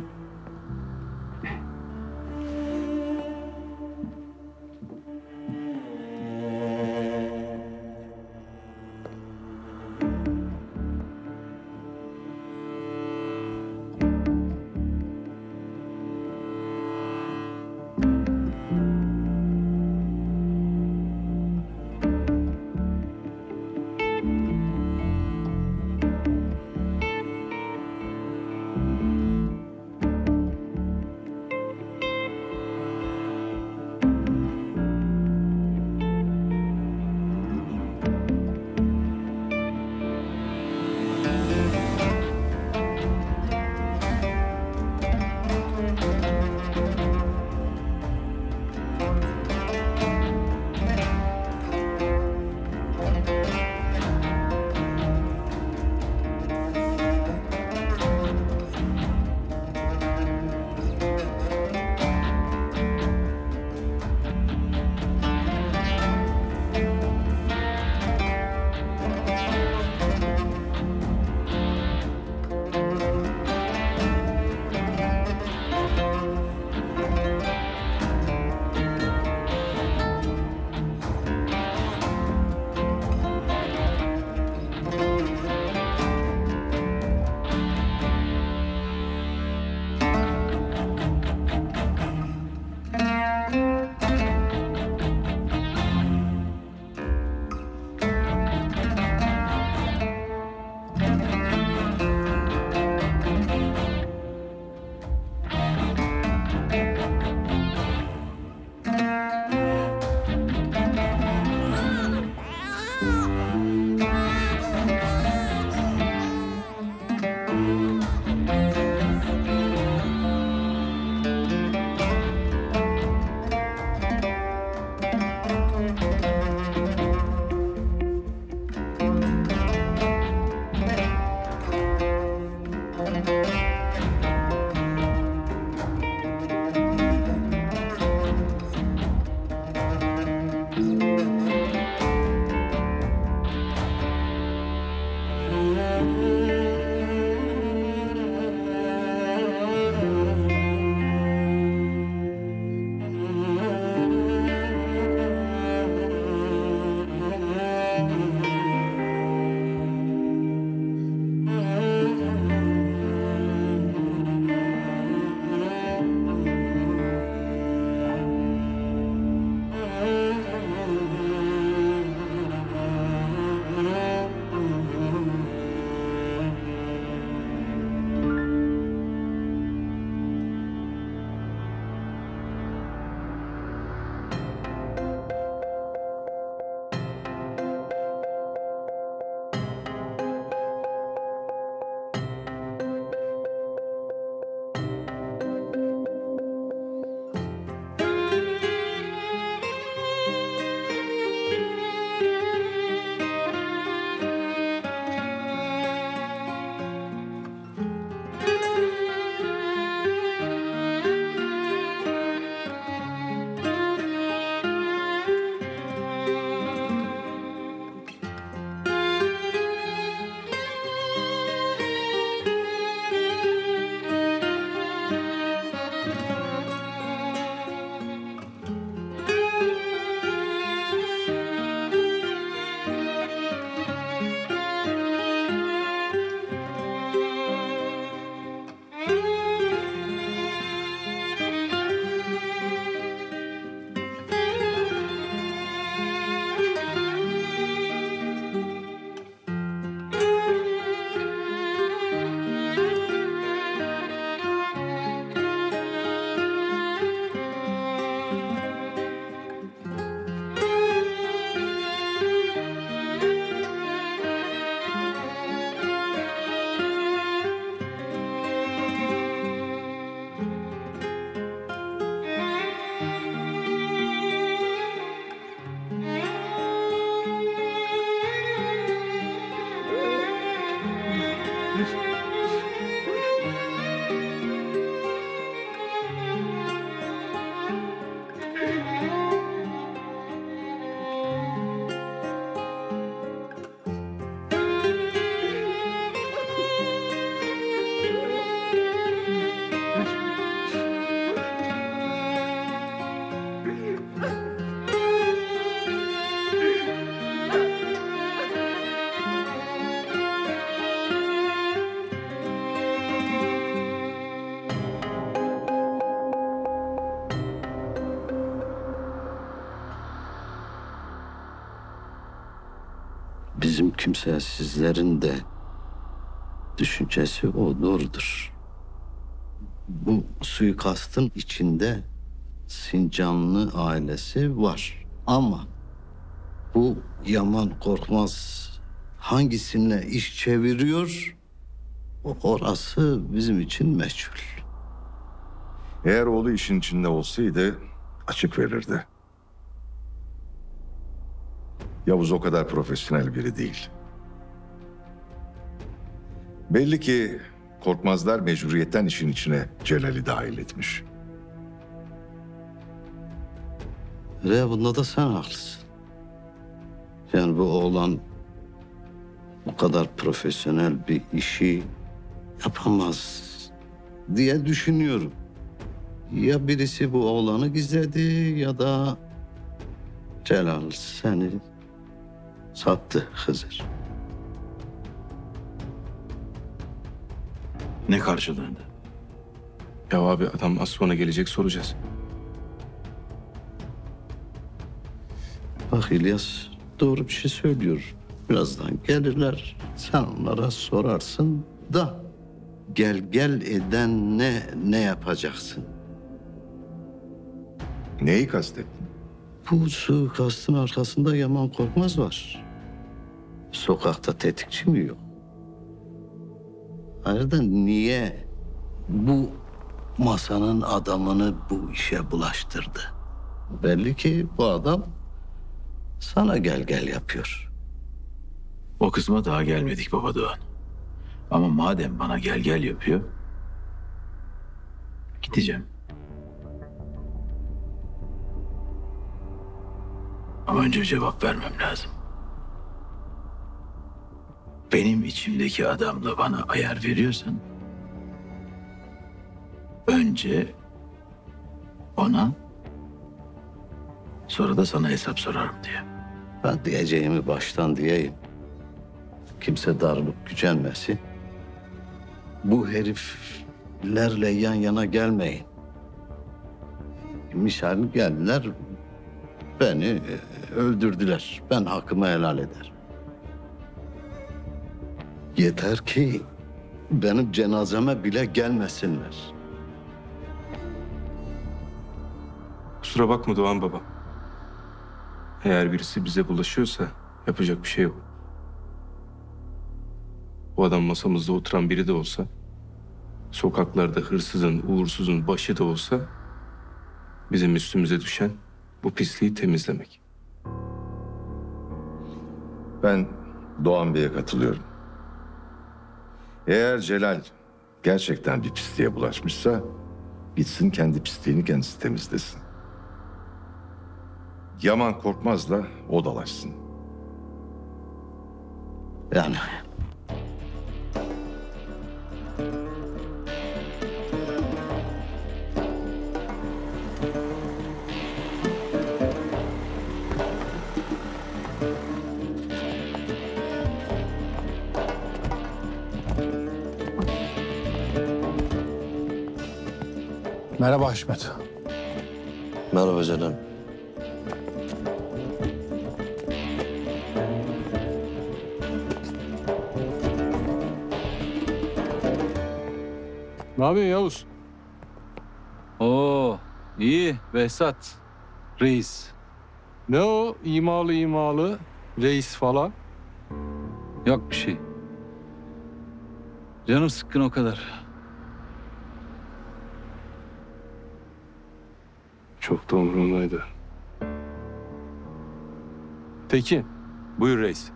bizim kimsesizlerin de düşüncesi o, doğrudur. Bu suikastın içinde Sincanlı ailesi var. Ama bu Yaman Korkmaz hangisine iş çeviriyor, orası bizim için meçhul. Eğer oğlu işin içinde olsaydı açık verirdi. Yavuz o kadar profesyonel biri değil. Belli ki Korkmazlar mecburiyetten işin içine Celal'i dahil etmiş. Ve bunda da sen haklısın. Yani bu oğlan bu kadar profesyonel bir işi yapamaz diye düşünüyorum. Ya birisi bu oğlanı gizledi ya da Celal seni sattı Hızır. Ne karşılığında? Ya abi adam az sonra gelecek, soracağız. Bak İlyas, doğru bir şey söylüyor. Birazdan gelirler, sen onlara sorarsın da gel eden ne yapacaksın? Neyi kastettin? Bu suikastın arkasında Yaman Korkmaz var. Sokakta tetikçi mi yok? Ayrıca niye bu masanın adamını bu işe bulaştırdı? Belli ki bu adam sana gel yapıyor. O kısma daha gelmedik baba Doğan. Ama madem bana gel yapıyor, gideceğim. Ama önce cevap vermem lazım. Benim içimdeki adamla bana ayar veriyorsan, önce ona, sonra da sana hesap sorarım diye. Ben diyeceğimi baştan diyeyim. Kimse darılıp gücenmesin. Bu heriflerle yan yana gelmeyin. Misal geldiler, beni öldürdüler. Ben hakkımı helal ederim. Yeter ki benim cenazeme bile gelmesinler. Kusura bakma Doğan baba. Eğer birisi bize bulaşıyorsa yapacak bir şey yok. Bu adam masamızda oturan biri de olsa, sokaklarda hırsızın, uğursuzun başı da olsa, bizim üstümüze düşen bu pisliği temizlemek. Ben Doğan Bey'e katılıyorum. Eğer Celal gerçekten bir pisliğe bulaşmışsa, gitsin kendi pisliğini kendisi temizlesin. Yaman Korkmaz'la o dalaşsın. Yani... Merhaba Haşmet. Merhaba Celal. Ne yapıyorsun Yavuz? Oo, iyi Behzat reis. Ne o imalı reis falan? Yok bir şey. Canım sıkkın o kadar. Çok da umurumdaydı. Tekin. Buyur reis.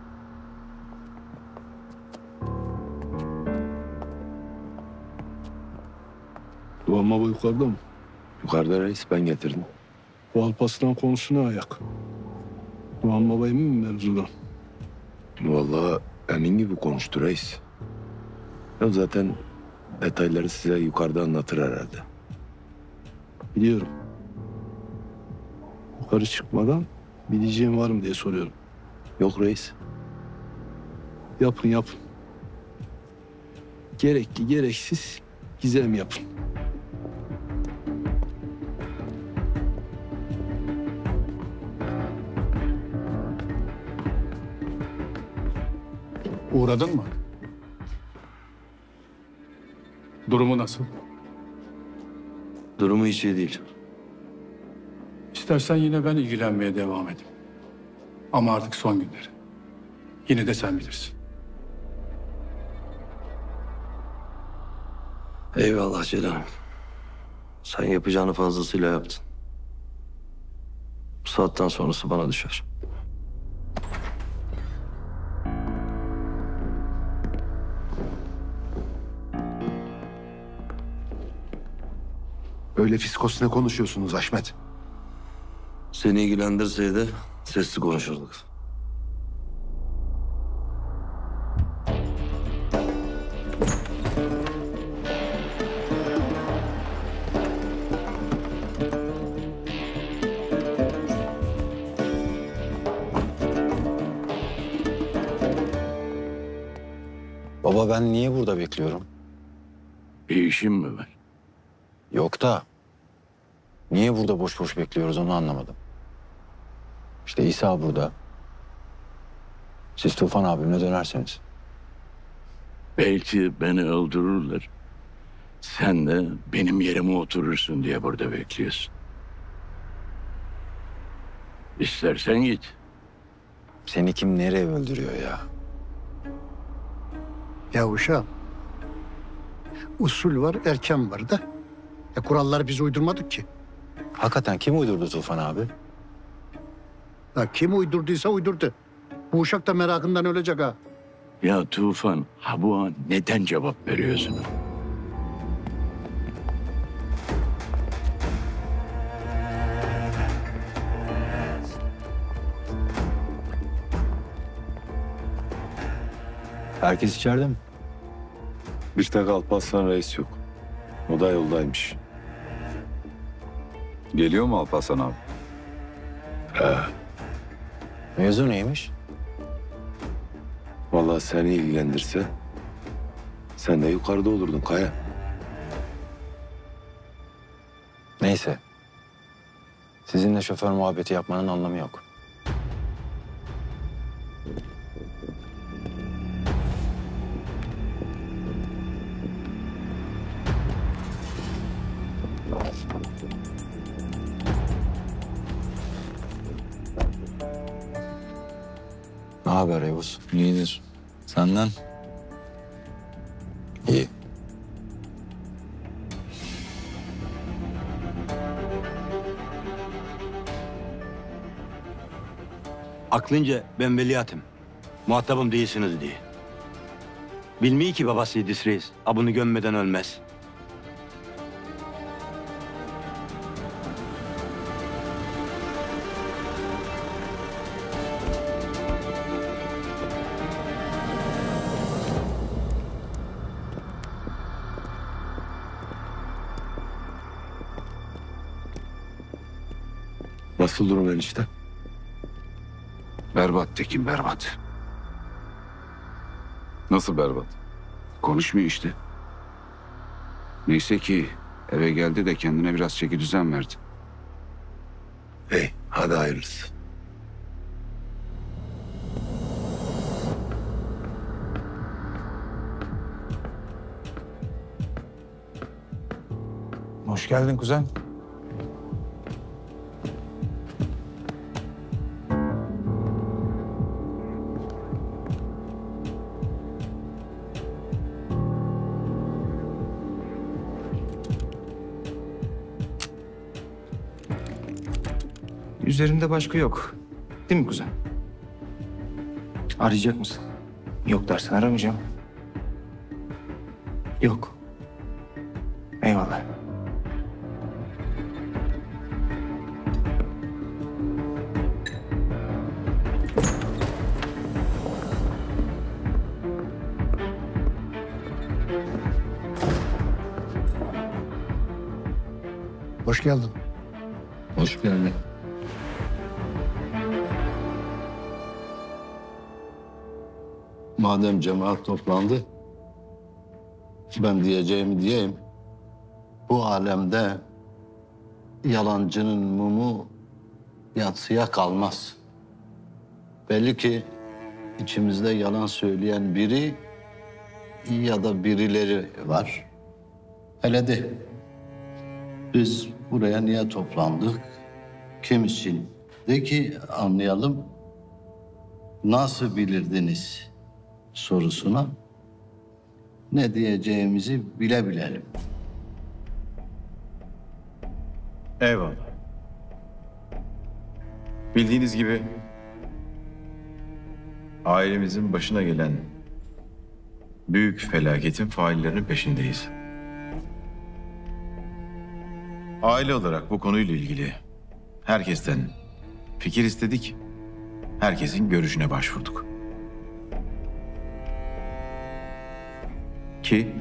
Doğan baba yukarıda mı? Yukarıda reis, ben getirdim. Bu Alparslan konusu ne ayak? Doğan baba emin mi mevzudan? Vallahi emin gibi konuştu reis. Ya zaten detayları size yukarıda anlatır herhalde. Biliyorum. Yukarı çıkmadan bileceğim var mı diye soruyorum. Yok reis. Yapın. Gerekli gereksiz gizem yapın. Uğradın mı? Durumu nasıl? Durumu hiç iyi değil. İstersen yine ben ilgilenmeye devam edeyim. Ama artık son günleri. Yine de sen bilirsin. Eyvallah Ceylan. Sen yapacağını fazlasıyla yaptın. Bu saatten sonrası bana düşer. Öyle fiskosuna konuşuyorsunuz Haşmet. Seni ilgilendirseydi sessiz konuşurduk. Baba ben niye burada bekliyorum? Bir işim mi var? Yok da niye burada boş boş bekliyoruz onu anlamadım. İşte İsa burada. Siz Tufan abimle dönerseniz. Belki beni öldürürler. Sen de benim yerime oturursun diye burada bekliyorsun. İstersen git. Seni kim nereye öldürüyor ya? Ya uşağım. Usul var, erken var da. Ya kuralları biz uydurmadık ki. Hakikaten kim uydurdu Tufan abi? Ya kim uydurduysa uydurdu. Bu uşak da merakından ölecek ha. Ya Tufan, bu an neden cevap veriyorsun? Herkes içeride mi? Bir tek Alparslan reis yok. O da yoldaymış. Geliyor mu Alparslan abi? Mevzu neymiş? Vallahi seni ilgilendirse sen de yukarıda olurdun Kaya. Neyse. Sizinle şoför muhabbeti yapmanın anlamı yok. Ne haber Yavuz? İyidir. Senden? İyi. Aklınca ben veliahtım. Muhatabım değilsiniz diye. Bilmiyor ki babası İdris reis. Abını gömmeden ölmez. Nasıl durum enişte? Berbat Tekin, berbat. Nasıl berbat? Konuşmuyor işte. Neyse ki eve geldi de kendine biraz çekidüzen verdi. Hey, hadi hayırlısı. Hoş geldin kuzen. Üzerinde başka yok. Değil mi kuzen? Arayacak mısın? Yok dersen aramayacağım. Yok. Eyvallah. Hoş geldin. Hoş geldin. Madem cemaat toplandı, ben diyeceğimi diyeyim. Bu alemde yalancının mumu yatsıya kalmaz. Belli ki içimizde yalan söyleyen biri ya da birileri var. Hele de biz buraya niye toplandık? Kim için? De ki anlayalım. Nasıl bilirdiniz sorusuna ne diyeceğimizi bilebilelim. Eyvallah. Bildiğiniz gibi ailemizin başına gelen büyük felaketin faillerinin peşindeyiz. Aile olarak bu konuyla ilgili herkesten fikir istedik, herkesin görüşüne başvurduk. Ki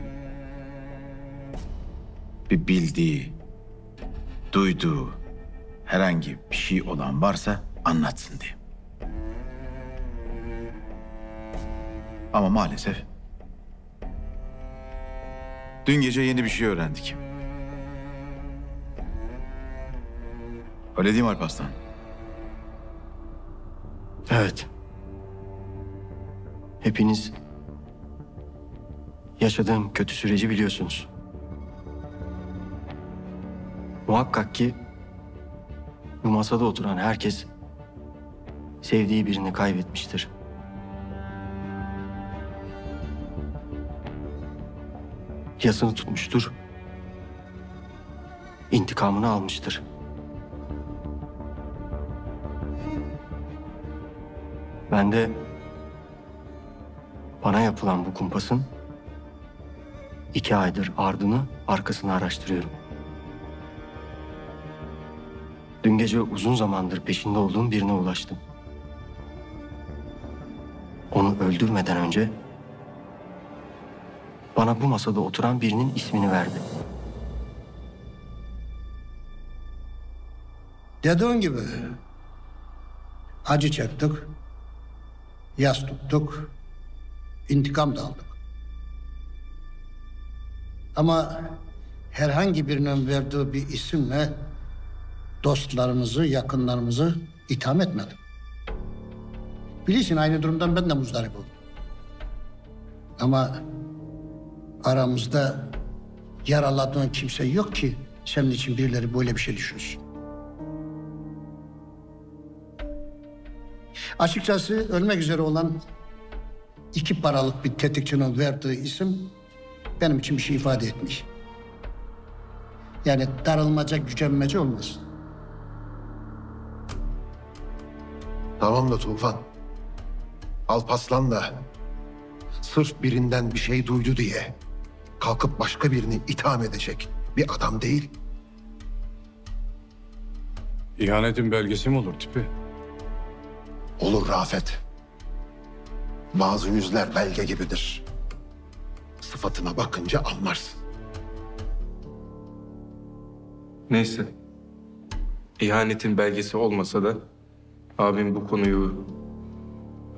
bir bildiği, duyduğu herhangi bir şey olan varsa anlatsın diye. Ama maalesef dün gece yeni bir şey öğrendik. Öyle değil mi Alparslan? Evet. Hepiniz yaşadığım kötü süreci biliyorsunuz. Muhakkak ki bu masada oturan herkes sevdiği birini kaybetmiştir. Yasını tutmuştur, intikamını almıştır. Ben de bana yapılan bu kumpasın 2 aydır ardını arkasını araştırıyorum. Dün gece uzun zamandır peşinde olduğum birine ulaştım. Onu öldürmeden önce bana bu masada oturan birinin ismini verdi. Dediğin gibi acı çektik, yas tuttuk, intikam da aldık. Ama herhangi birinin verdiği bir isimle dostlarımızı, yakınlarımızı itham etmedim. Bilirsin aynı durumdan ben de muzdarip oldum. Ama aramızda yaraladığın kimse yok ki senin için birileri böyle bir şey düşünsün. Açıkçası ölmek üzere olan 2 paralık bir tetikçinin verdiği isim benim için bir şey ifade etmiş. Yani darılmaca, gücenmece olmaz. Tamam da Tufan, Alparslan da sırf birinden bir şey duydu diye kalkıp başka birini itham edecek bir adam değil. İhanetin belgesi mi olur tipi? Olur Rafet. Bazı yüzler belge gibidir. Sıfatına bakınca anlarsın. Neyse. İhanetin belgesi olmasa da abim bu konuyu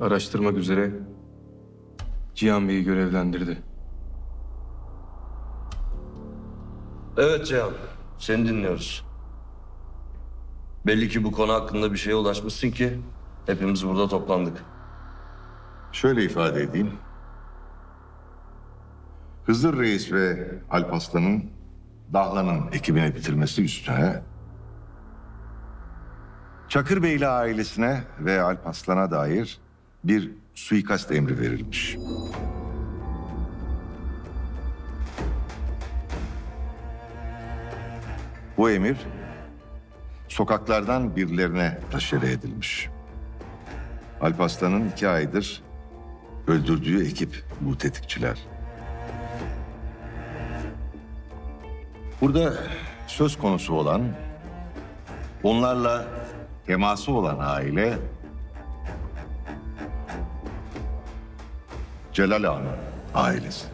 araştırmak üzere Cihan Bey'i görevlendirdi. Evet Cihan, seni dinliyoruz. Belli ki bu konu hakkında bir şeye ulaşmışsın ki hepimiz burada toplandık. Şöyle ifade edeyim. Hızır Reis ve Alparslan'ın Dahlan'ın ekibine bitirmesi üstüne Çakırbeyli ailesine ve Alparslan'a dair bir suikast emri verilmiş. Bu emir sokaklardan birilerine taşere edilmiş. Alparslan'ın 2 aydır öldürdüğü ekip bu tetikçiler. Burada söz konusu olan, onlarla teması olan aile Celal Ağa'nın ailesi.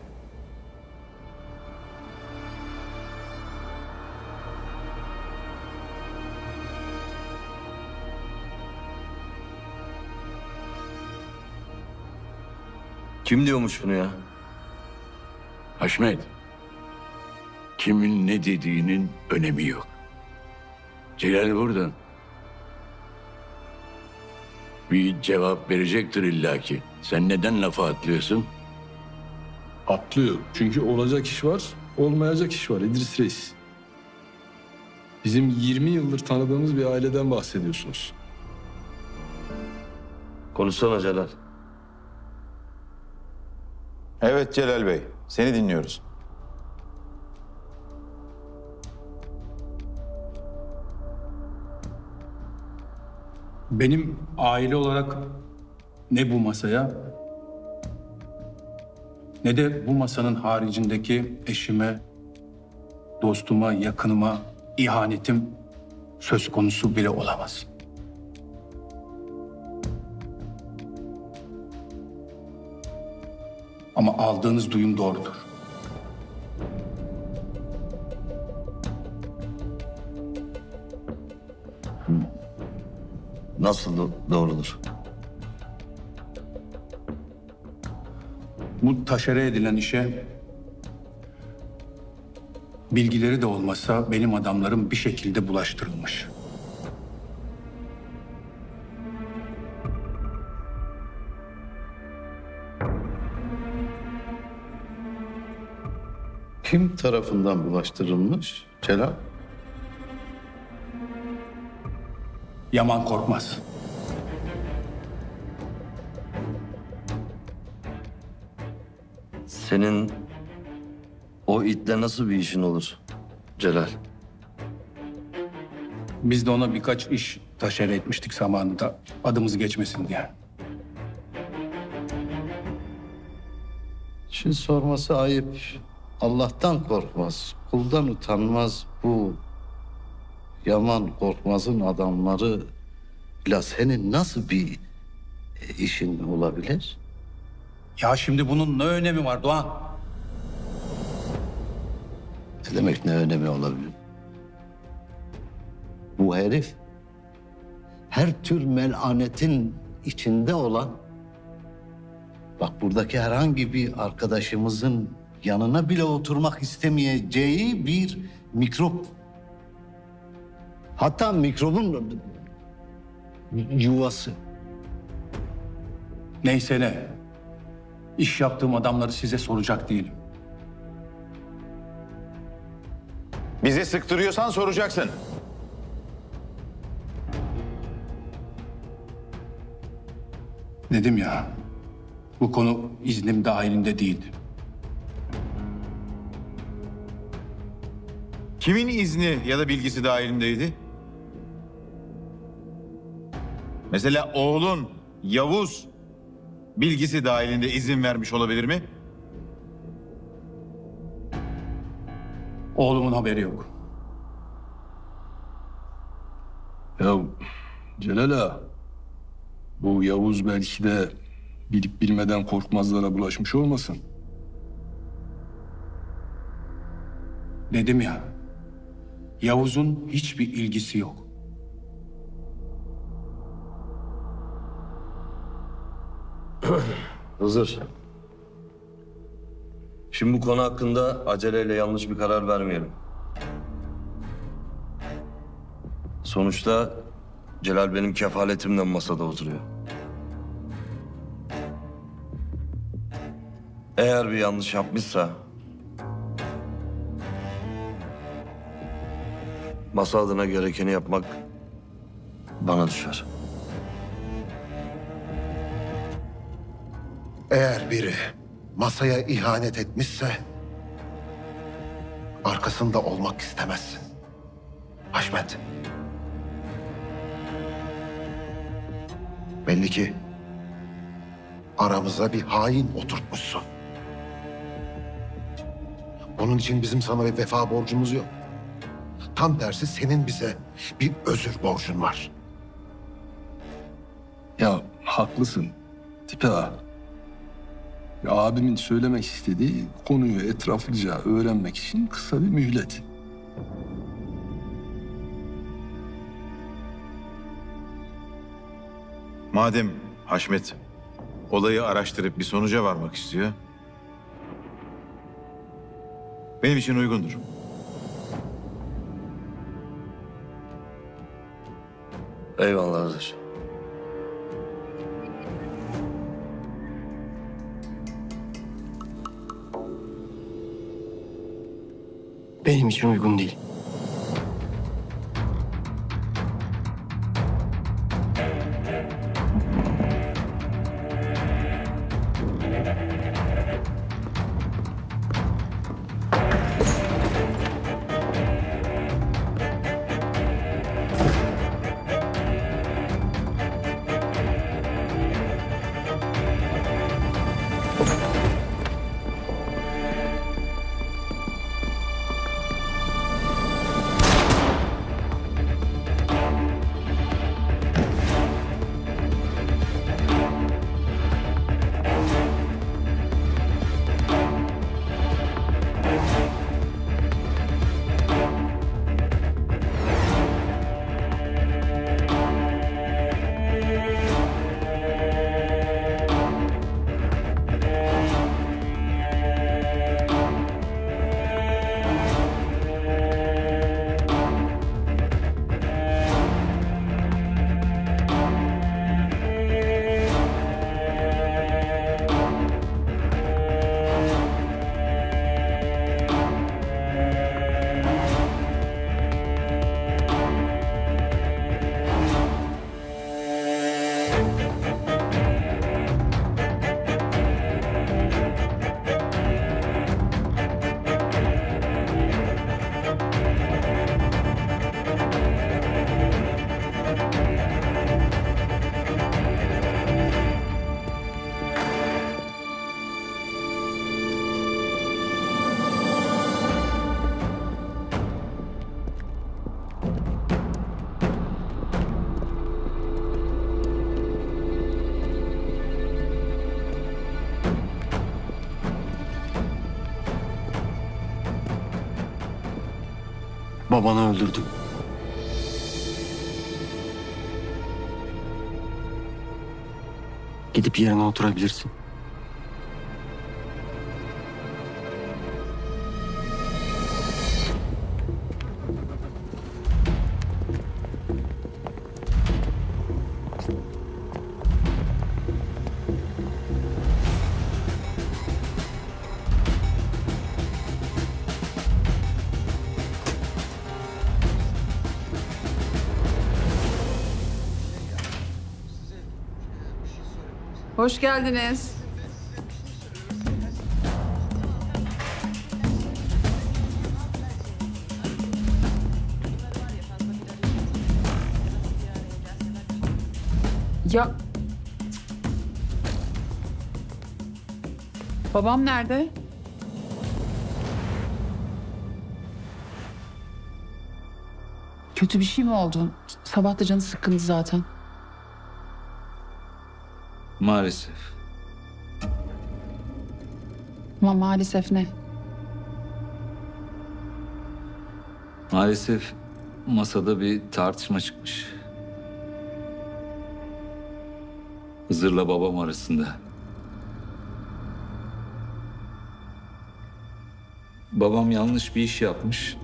Kim diyormuş bunu ya? Haşmet. Kimin ne dediğinin önemi yok. Celal burada. Bir cevap verecektir illaki. Sen neden lafa atlıyorsun? Atlıyorum. Çünkü olacak iş var, olmayacak iş var İdris Reis. Bizim 20 yıldır tanıdığımız bir aileden bahsediyorsunuz. Konuşsana Celal. Evet Celal Bey, seni dinliyoruz. Benim aile olarak ne bu masaya ne de bu masanın haricindeki eşime, dostuma, yakınıma ihanetim söz konusu bile olamaz. Ama aldığınız duyum doğrudur. Nasıl doğrudur? Bu taşere edilen işe bilgileri de olmasa benim adamlarım bir şekilde bulaştırılmış. Kim tarafından bulaştırılmış Celal? Yaman Korkmaz. Senin o itle nasıl bir işin olur Celal? Biz de ona birkaç iş taşere etmiştik zamanında, adımız geçmesin diye. Şimdi sorması ayıp. Allah'tan korkmaz, kuldan utanmaz bu Yaman Korkmaz'ın adamları ile senin nasıl bir işin olabilir? Ya şimdi bunun ne önemi var Doğan? Ne demek ne önemi olabilir? Bu herif her tür melanetin içinde olan, bak buradaki herhangi bir arkadaşımızın yanına bile oturmak istemeyeceği bir mikrop. Hatta mikrobun yuvası. Neyse ne. İş yaptığım adamları size soracak değilim. Bizi sıktırıyorsan soracaksın. Dedim ya, bu konu iznim dahilinde değildi. Kimin izni ya da bilgisi dahilindeydi? Mesela oğlun Yavuz bilgisi dahilinde izin vermiş olabilir mi? Oğlumun haberi yok. Ya Celal Ağa, bu Yavuz belki de bilip bilmeden Korkmazlara bulaşmış olmasın? Dedim ya, Yavuz'un hiçbir ilgisi yok. Hızır. Şimdi bu konu hakkında aceleyle yanlış bir karar vermeyelim. Sonuçta Celal benim kefaletimle masada oturuyor. Eğer bir yanlış yapmışsa masa adına gerekeni yapmak bana düşer. Eğer biri masaya ihanet etmişse arkasında olmak istemezsin Haşmet. Belli ki aramıza bir hain oturtmuşsun. Bunun için bizim sana bir vefa borcumuz yok. Tam tersi, senin bize bir özür borcun var. Ya haklısın Tipe ağa. Ya abimin söylemek istediği konuyu etraflıca öğrenmek için kısa bir mühlet. Madem Haşmet olayı araştırıp bir sonuca varmak istiyor, benim için uygundur. Eyvallah Hızır. benim için uygun değil. Babanı öldürdüm. Gidip yerine oturabilirsin. Hoş geldiniz. Ya... Babam nerede? Kötü bir şey mi oldu? Sabah da canı sıkkındı zaten. Maalesef. Ama maalesef ne? Maalesef masada bir tartışma çıkmış. Hızır'la babam arasında. Babam yanlış bir iş yapmış.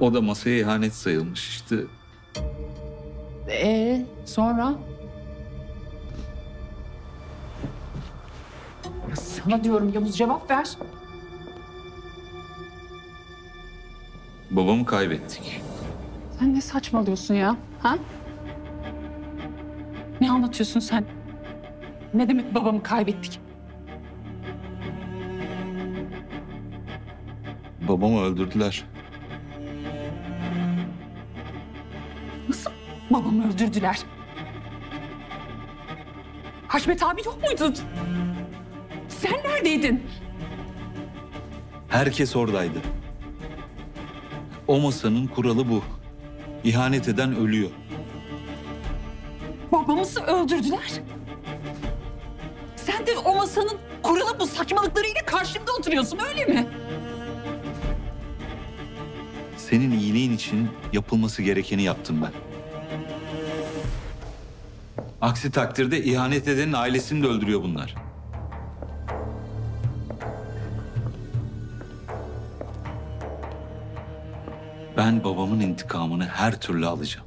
O da masaya ihanet sayılmış işte. Sonra? Ya sana diyorum Yavuz, cevap ver. Babamı kaybettik. Sen ne saçmalıyorsun ya? Ha? Ne anlatıyorsun sen? Ne demek babamı kaybettik? Babamı öldürdüler. Babamı öldürdüler. Haşmet abi yok muydun? Sen neredeydin? Herkes oradaydı. O masanın kuralı bu. İhanet eden ölüyor. Babamızı öldürdüler. Sen de o masanın kuralı bu saçmalıklarıyla karşımda oturuyorsun, öyle mi? Senin iyiliğin için yapılması gerekeni yaptım ben. Aksi takdirde ihanet edenin ailesini de öldürüyor bunlar. Ben babamın intikamını her türlü alacağım.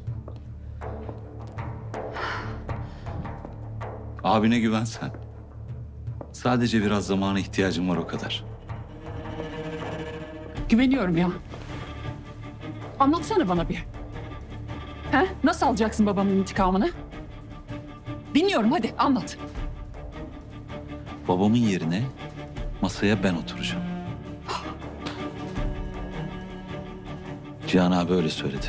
Abine güven sen. Sadece biraz zamana ihtiyacım var, o kadar. güveniyorum ya. Anlatsana bana bir. He? Nasıl alacaksın babamın intikamını? Dinliyorum, hadi anlat. Babamın yerine masaya ben oturacağım. Cihan abi öyle söyledi.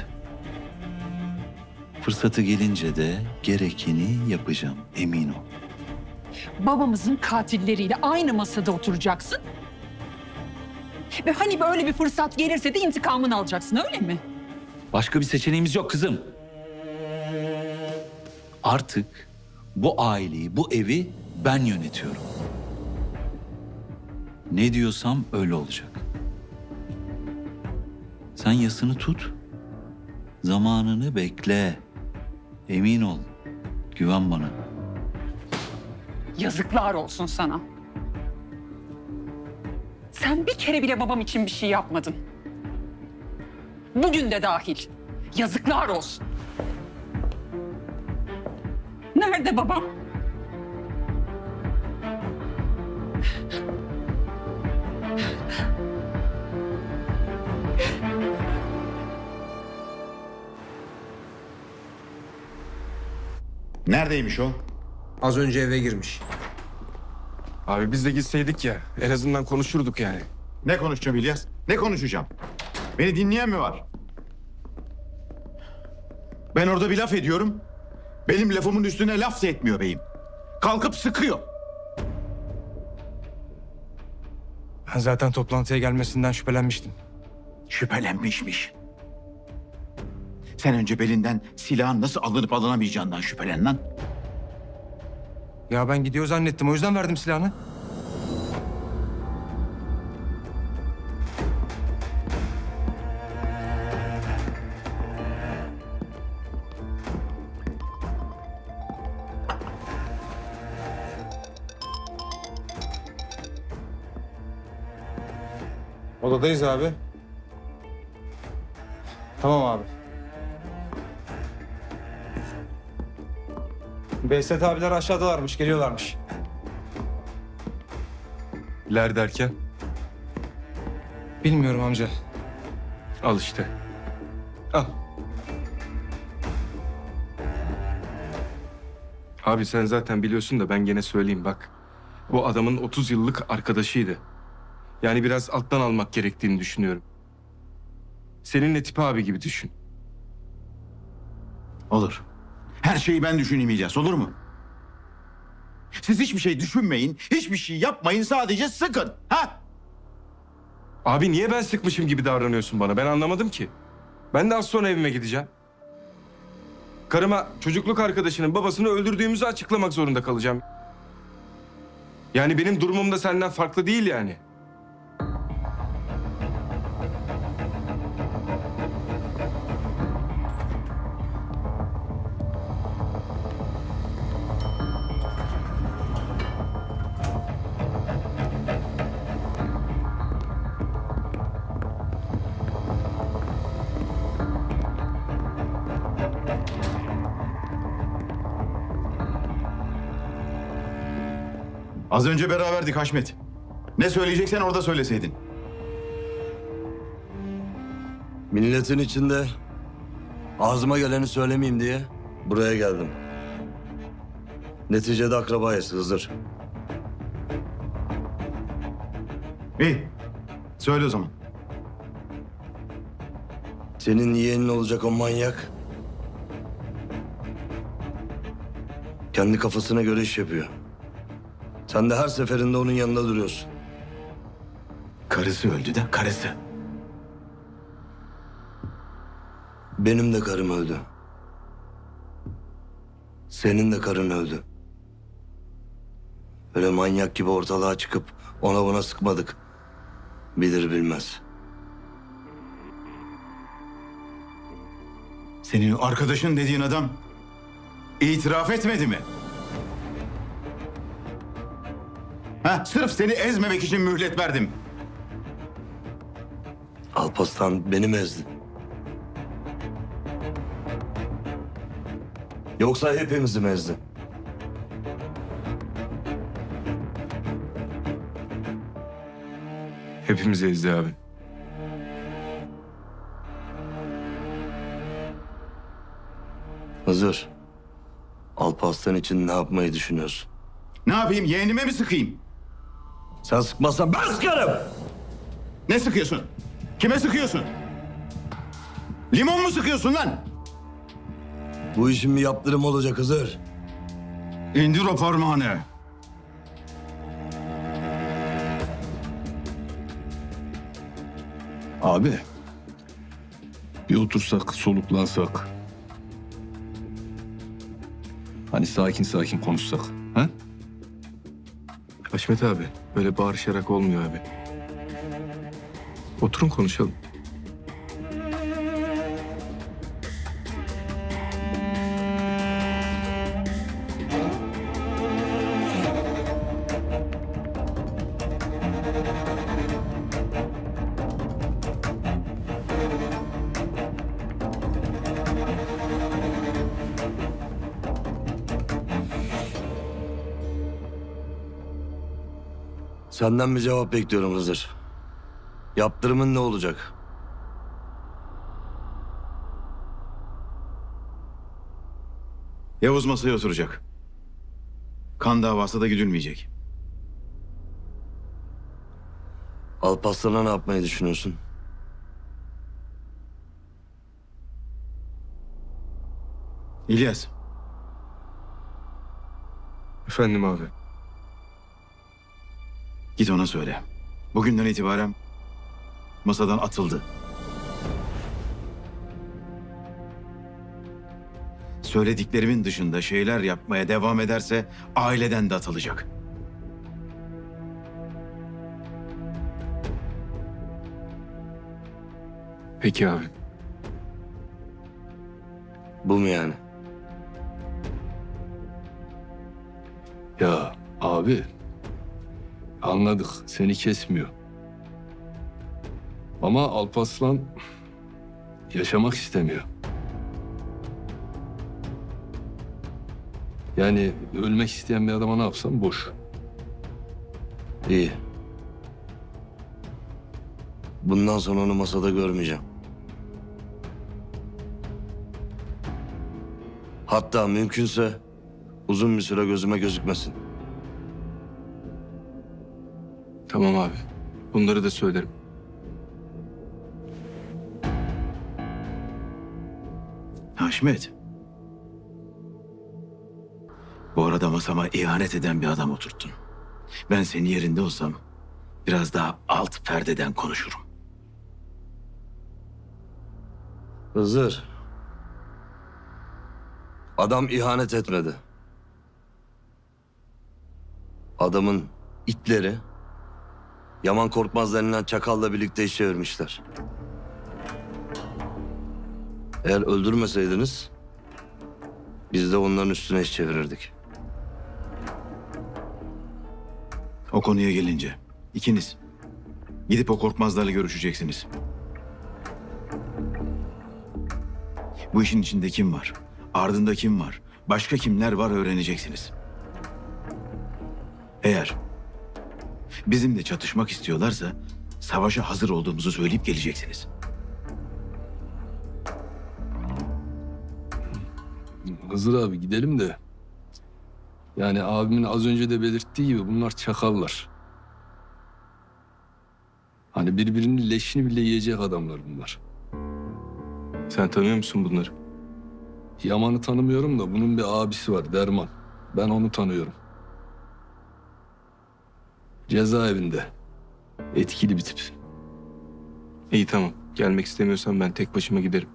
Fırsatı gelince de gerekeni yapacağım, emin ol. Babamızın katilleriyle aynı masada oturacaksın. Ve hani böyle bir fırsat gelirse de intikamını alacaksın, öyle mi? Başka bir seçeneğimiz yok kızım. Artık bu aileyi, bu evi ben yönetiyorum. Ne diyorsam öyle olacak. Sen yasını tut, zamanını bekle. Emin ol, güven bana. Yazıklar olsun sana. Sen bir kere bile babam için bir şey yapmadın. Bugün de dahil. Yazıklar olsun. Nerede babam? Neredeymiş o? Az önce eve girmiş. Abi biz de gitseydik ya, en azından konuşurduk yani. Ne konuşacağım İlyas? Ne konuşacağım? Beni dinleyen mi var? Ben orada bir laf ediyorum. Benim lafımın üstüne laf da etmiyor beyim. Kalkıp sıkıyor. Ben zaten toplantıya gelmesinden şüphelenmiştim. Şüphelenmişmiş. Sen önce belinden silahın nasıl alınıp alınamayacağından şüphelen lan. Ya ben gidiyor zannettim, o yüzden verdim silahını. Odadayız abi. Tamam abi. Behzat abiler aşağıdalarmış, geliyorlarmış. İler derken? Bilmiyorum amca. Al işte. Al. Abi sen zaten biliyorsun da ben gene söyleyeyim bak. Bu adamın 30 yıllık arkadaşıydı. Yani biraz alttan almak gerektiğini düşünüyorum. Seninle Tipi abi gibi düşün. Olur. Her şeyi ben düşüneyim İlyas, olur mu? Siz hiçbir şey düşünmeyin, hiçbir şey yapmayın, sadece sıkın, ha? Abi niye ben sıkmışım gibi davranıyorsun bana? Ben anlamadım ki. Ben de az sonra evime gideceğim. Karıma çocukluk arkadaşının babasını öldürdüğümüzü açıklamak zorunda kalacağım. Yani benim durumum da senden farklı değil yani. Az önce beraberdik Haşmet. Ne söyleyeceksen orada söyleseydin. Milletin içinde ağzıma geleni söylemeyeyim diye buraya geldim. Neticede akrabayız Hızır. İyi. Söyle o zaman. Senin yeğenin olacak o manyak kendi kafasına göre iş yapıyor. Sen de her seferinde onun yanında duruyorsun. Karısı öldü de, karısı. Benim de karım öldü. Senin de karın öldü. Öyle manyak gibi ortalığa çıkıp ona buna sıkmadık. Bilir bilmez. Senin arkadaşın dediğin adam itiraf etmedi mi? Ha, sırf seni ezmemek için mühlet verdim. Alparslan benim ezdi. Yoksa hepimizi mi ezdi? Hepimizi ezdi abi. Hızır, Alparslan için ne yapmayı düşünüyorsun? Ne yapayım, yeğenime mi sıkayım? Sen sıkmazsan ben sıkarım! Ne sıkıyorsun? Kime sıkıyorsun? Limon mu sıkıyorsun lan? Bu işin bir yaptırımı olacak Hızır. İndir o parmağını. Abi, bir otursak, soluklansak. Hani sakin sakin konuşsak, ha? Haşmet abi, böyle bağırışarak olmuyor abi. Oturun konuşalım. Senden bir cevap bekliyorum Hızır. Yaptırımın ne olacak? Yavuz masaya oturacak. Kan davası da güdülmeyecek. Alparslan'a ne yapmayı düşünüyorsun? İlyas. Efendim abi. Git ona söyle. Bugünden itibaren masadan atıldı. Söylediklerimin dışında şeyler yapmaya devam ederse aileden de atılacak. Peki abi. Bu mu yani? Ya abi... Anladık, seni kesmiyor. Ama Alparslan yaşamak istemiyor. Yani ölmek isteyen bir adama ne yapsam boş. İyi. Bundan sonra onu masada görmeyeceğim. Hatta mümkünse uzun bir süre gözüme gözükmesin. Tamam abi. Bunları da söylerim. Haşmet. Bu arada masama ihanet eden bir adam oturttun. Ben senin yerinde olsam biraz daha alt perdeden konuşurum. Hızır. Adam ihanet etmedi. Adamın itleri... Yaman Korkmaz denilen çakalla birlikte iş çevirmişler. Eğer öldürmeseydiniz... biz de onların üstüne iş çevirirdik. O konuya gelince ikiniz... gidip o Korkmazlarla görüşeceksiniz. Bu işin içinde kim var? Ardında kim var? Başka kimler var öğreneceksiniz. Eğer... bizimle çatışmak istiyorlarsa savaşa hazır olduğumuzu söyleyip geleceksiniz. Hızır abi gidelim de. Yani abimin az önce de belirttiği gibi bunlar çakallar. Hani birbirinin leşini bile yiyecek adamlar bunlar. Sen tanıyor musun bunları? Yaman'ı tanımıyorum da bunun bir abisi var, Derman. Ben onu tanıyorum. Cezaevinde. Etkili bir tip. İyi tamam. Gelmek istemiyorsan ben tek başıma giderim.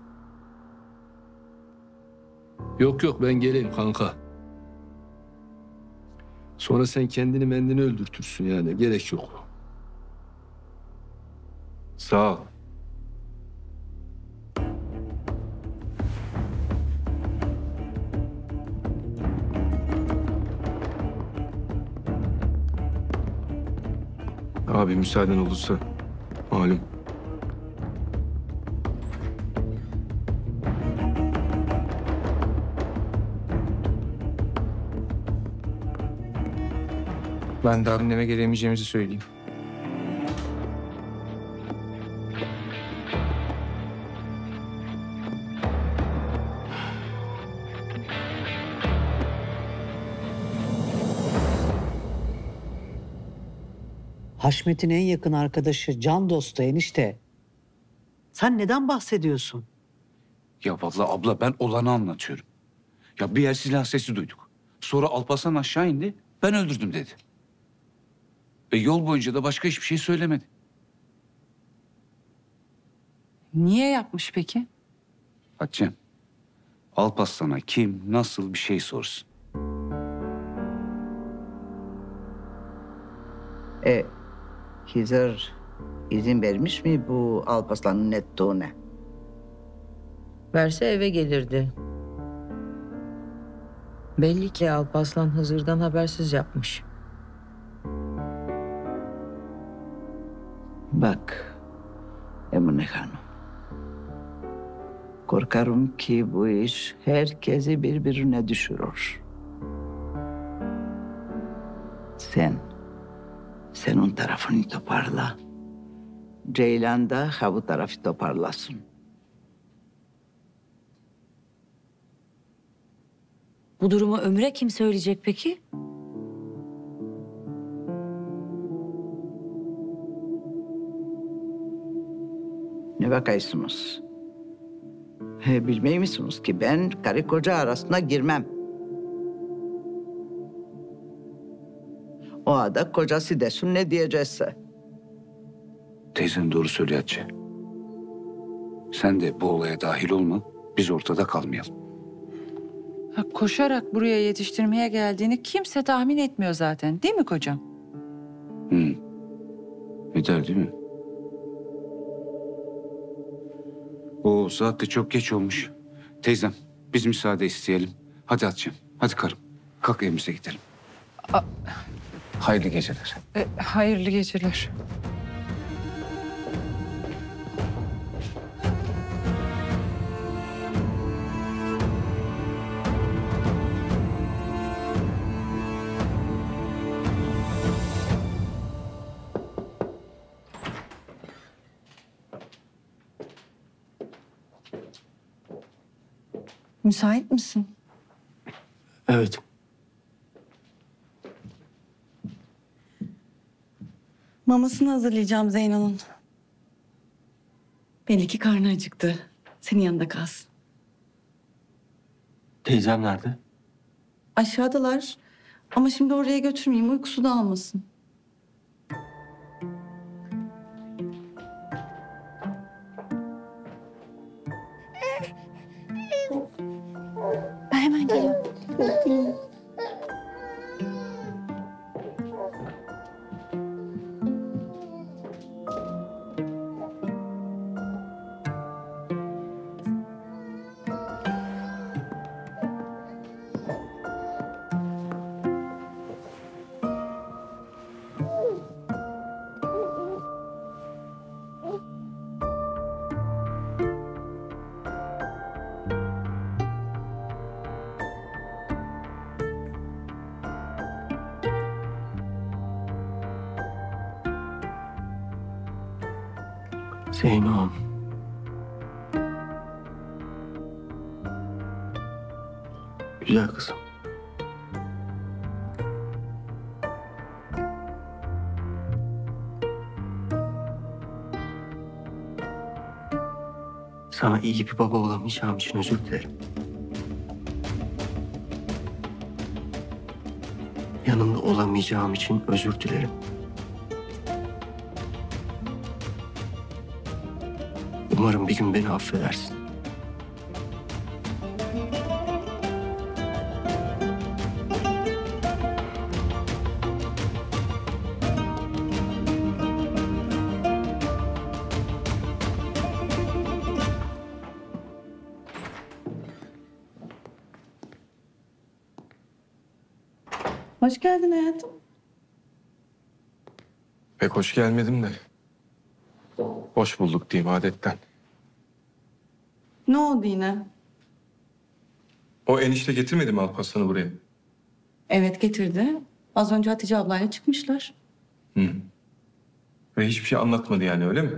Yok yok ben geleyim kanka. Sonra sen kendini mendini öldürtürsün yani. Gerek yok. Sağ ol. Abi müsaaden olursa malum. Ben de anneme gelemeyeceğimizi söyleyeyim. Haşmet'in en yakın arkadaşı, can dostu enişte. Sen neden bahsediyorsun? Ya vallahi abla ben olanı anlatıyorum. Ya bir yer silah sesi duyduk. Sonra Alparslan aşağı indi, ben öldürdüm dedi. Ve yol boyunca da başka hiçbir şey söylemedi. Niye yapmış peki? Hatice'm, Alparslan'a kim, nasıl bir şey sorsun. Hızır izin vermiş mi bu Alparslan'ın ettiğine? Verse eve gelirdi. Belli ki Alparslan Hızır'dan habersiz yapmış. Bak Emine Hanım, korkarım ki bu iş herkesi birbirine düşürür. Sen onun tarafını toparla. Ceylan da bu tarafı toparlasın. Bu durumu Ömür'e kim söyleyecek peki? Ne bakıyorsunuz? Bilmiyor musunuz ki ben karı koca arasına girmem. O ada kocası desin ne diyecekse. Teyzem doğru söylüyor Hatice. Sen de bu olaya dahil olma, biz ortada kalmayalım. Koşarak buraya yetiştirmeye geldiğini kimse tahmin etmiyor zaten, değil mi kocam? Hı. Eder değil mi? O saat de çok geç olmuş. Teyzem, biz müsaade isteyelim. Hadi Hatice'm, hadi karım. Kalk evimize gidelim. Hayırlı geceler. Hayırlı geceler. Müsait misin? Evet. Mamasını hazırlayacağım Zeyno'nun. Belli ki karnı acıktı. Senin yanında kalsın. Teyzem nerede? Aşağıdalar. Ama şimdi oraya götürmeyeyim. Uykusu da almasın. Ben hemen geliyorum. Zeyno. Güzel kızım. Sana iyi bir baba olamayacağım için özür dilerim. Yanında olamayacağım için özür dilerim. Umarım bir gün beni affedersin. Hoş geldin hayatım. Pek hoş gelmedim de. Hoş bulduk diyeyim adetten. Ne oldu yine? O enişte getirmedi mi Alparslan'ı buraya? Evet getirdi. Az önce Hatice ablayla çıkmışlar. Hı. Ve hiçbir şey anlatmadı yani öyle mi?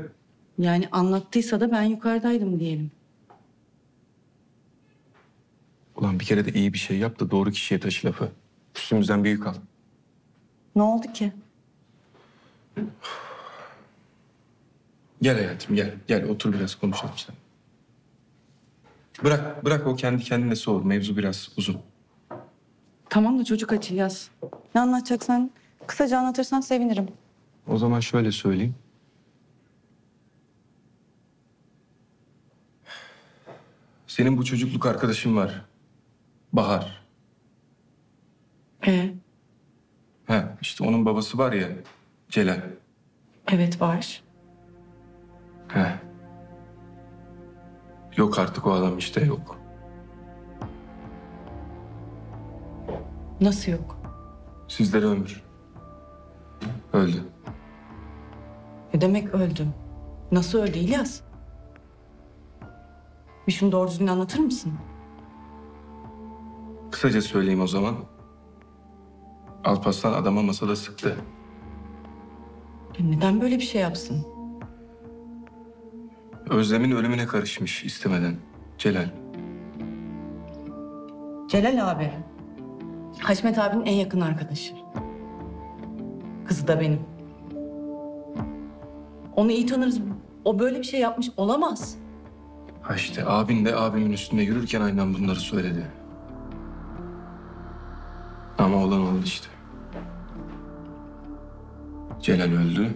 Yani anlattıysa da ben yukarıdaydım diyelim. Ulan bir kere de iyi bir şey yap da doğru kişiye taşı lafı. Üstümüzden büyük al. Ne oldu ki? Gel hayatım, gel. Gel, otur biraz konuşalım sen. Bırak o kendi kendine soğur. Mevzu biraz uzun. Tamam da çocuk aç İlyas. Ne anlatacaksan, kısaca anlatırsan sevinirim. O zaman şöyle söyleyeyim. Senin bu çocukluk arkadaşın var. Bahar. Ha, işte onun babası var ya, Celal. Evet, var. Ha. Yok artık o adam işte, yok. Nasıl yok? Sizlere ömür. Öldü. Ne demek öldü? Nasıl öldü İlyas? Bir şunu doğru düzgün anlatır mısın? Kısaca söyleyeyim o zaman. Alparslan adama masada sıktı. Neden böyle bir şey yapsın? Özlem'in ölümüne karışmış istemeden Celal. Celal abi. Haşmet abinin en yakın arkadaşı. Kızı da benim. Onu iyi tanırız. O böyle bir şey yapmış olamaz. Ha işte abin de abimin üstünde yürürken aynen bunları söyledi. Ama olan oldu işte. Celal öldü.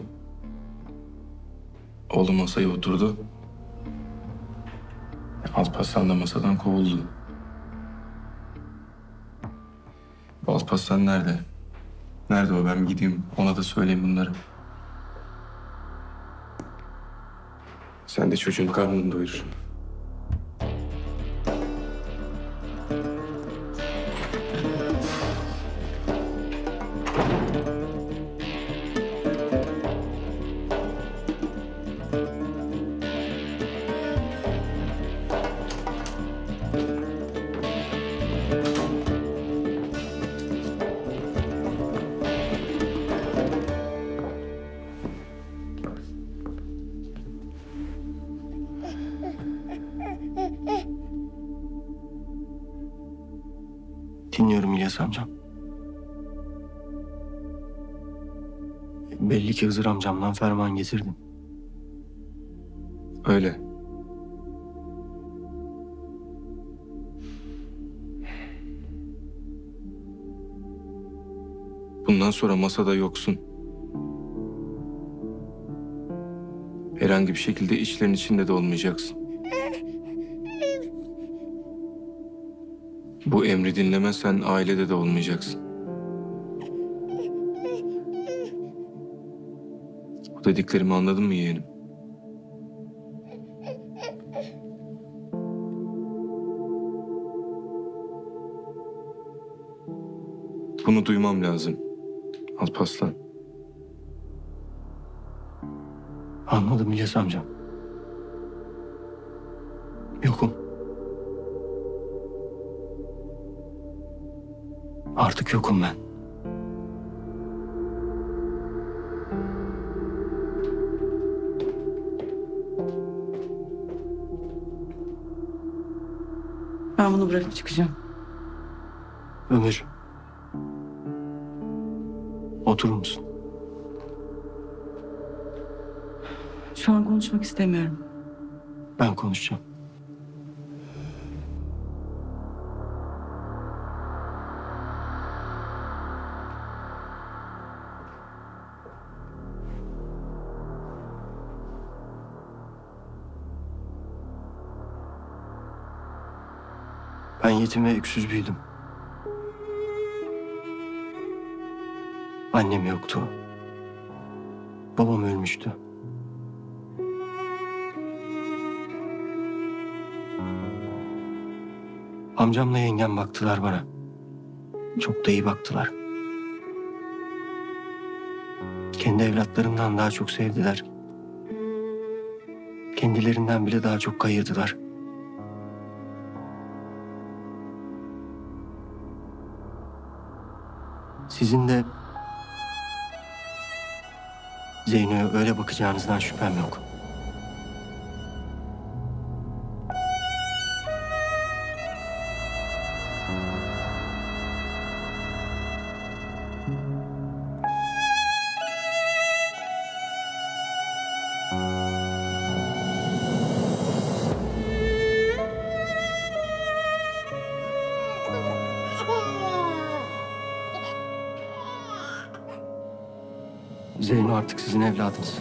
Oğlu masaya oturdu. Alparslan da masadan kovuldu. Alparslan nerede? Nerede o? Ben gideyim ona da söyleyeyim bunları. Sen de çocuğun karnını doyursun. Belli ki Hızır amcamdan ferman getirdim. Öyle. Bundan sonra masada yoksun. Herhangi bir şekilde işlerin içinde de olmayacaksın. Bu emri dinlemezsen ailede de olmayacaksın. Dediklerimi anladın mı yeğenim? Bunu duymam lazım Alparslan. Anladım İlyas amcam. Yokum. Artık yokum ben. Ben bunu bırakıp çıkacağım. Ömür. Oturur musun? Şu an konuşmak istemiyorum. Ben konuşacağım. Ben yetim ve öksüz büyüdüm. Annem yoktu. Babam ölmüştü. Amcamla yengem baktılar bana. Çok da iyi baktılar. Kendi evlatlarımdan daha çok sevdiler. Kendilerinden bile daha çok kayırdılar. Sizin de Zeyno'ya öyle bakacağınızdan şüphem yok. Zeyno artık sizin evladınız.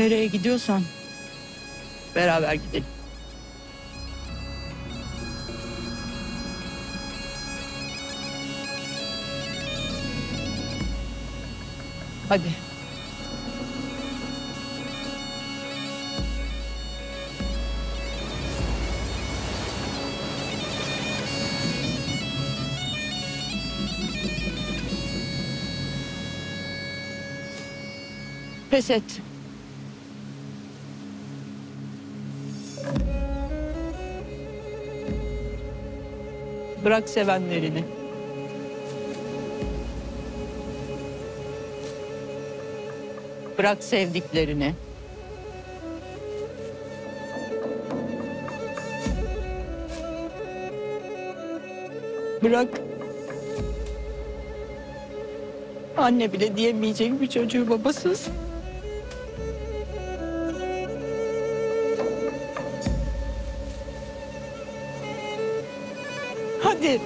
Nereye gidiyorsan beraber gidelim. Hadi. Pes et. Bırak sevenlerini. Bırak sevdiklerini. Bırak anne bile diyemeyecek bir çocuğu babasız. Hadi.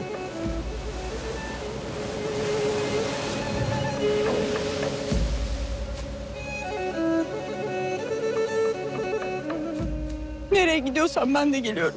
Nereye gidiyorsan ben de geliyorum.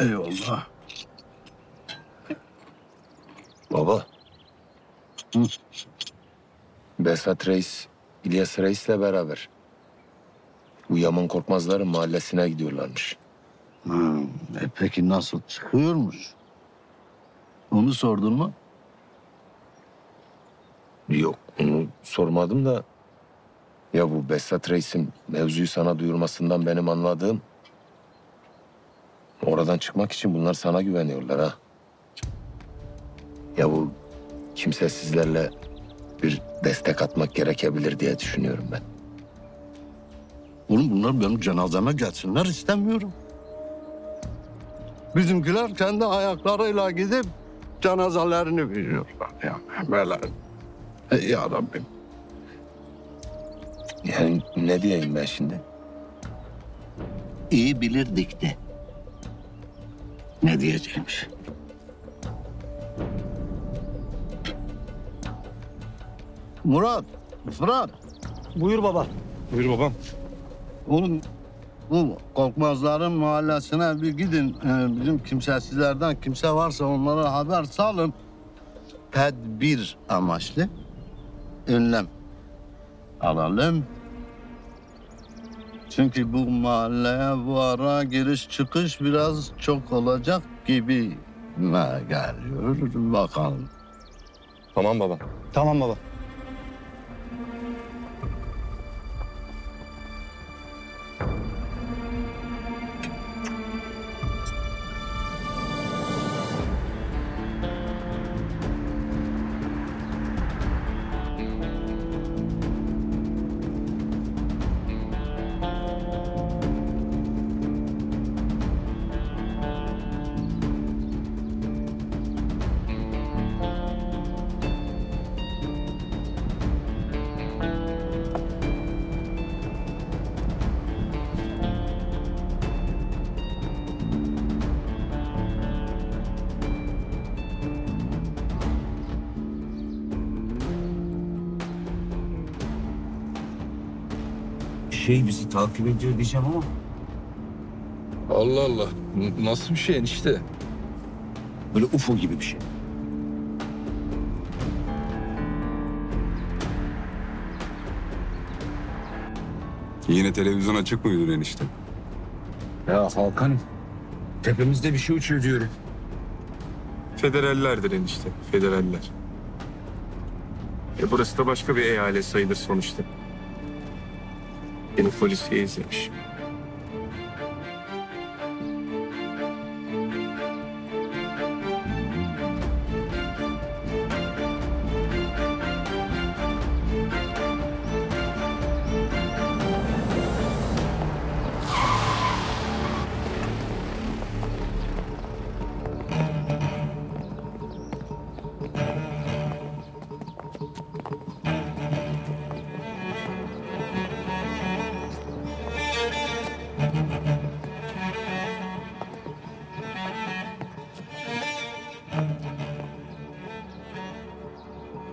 Eyvallah. Baba. Hı. Behzat Reis, İlyas Reis'le beraber bu Yaman Korkmazların mahallesine gidiyorlarmış. Hı. Peki nasıl çıkıyormuş? Onu sordun mu? Yok, onu sormadım da. Ya bu Behzat Reis'in mevzuyu sana duyurmasından benim anladığım, oradan çıkmak için bunlar sana güveniyorlar ha. Ya bu kimsesizlerle bir destek atmak gerekebilir diye düşünüyorum ben. Oğlum bunlar benim cenazeme gelsinler istemiyorum. Bizimkiler kendi ayaklarıyla gidip cenazelerini veriyorlar. Yani böyle. Ya Rabbim. Yani ne diyeyim ben şimdi? İyi bilirdik de. Ne diyeceğimiş? Murat, Fırat. Buyur baba. Buyur babam. Oğlum bu Korkmazların mahallesine bir gidin. Bizim kimsesizlerden kimse varsa onlara haber salın. Tedbir amaçlı önlem alalım. Çünkü bu mahalleye bu ara giriş çıkış biraz çok olacak gibi geliyor. Bakalım. Tamam baba. Tamam baba. şey bizi takip ediyor diyeceğim ama. Allah Allah. Nasıl bir şey enişte? Böyle UFO gibi bir şey. Yine televizyon açık mıydı enişte? Ya Hakan, tepemizde bir şey uçuyor diyorum. Federallerdir enişte, federaller. Burası da başka bir eyalet sayılır sonuçta. Beni polisiye izlemiş.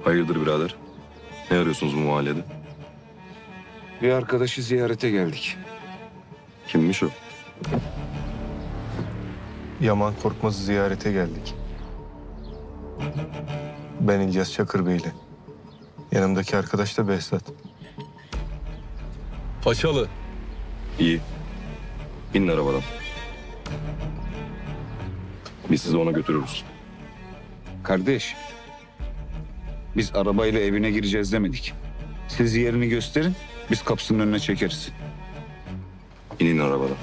Hayırdır birader? Ne arıyorsunuz bu mahallede? Bir arkadaşı ziyarete geldik. Kimmiş o? Yaman Korkmaz'ı ziyarete geldik. Ben İlyas Çakırbeyli. Yanımdaki arkadaş da Behzat. Paçalı. İyi. Binin arabadan. Biz sizi ona götürürüz. Kardeş. Biz arabayla evine gireceğiz demedik. Siz yerini gösterin, biz kapısının önüne çekeriz. İnin arabadan.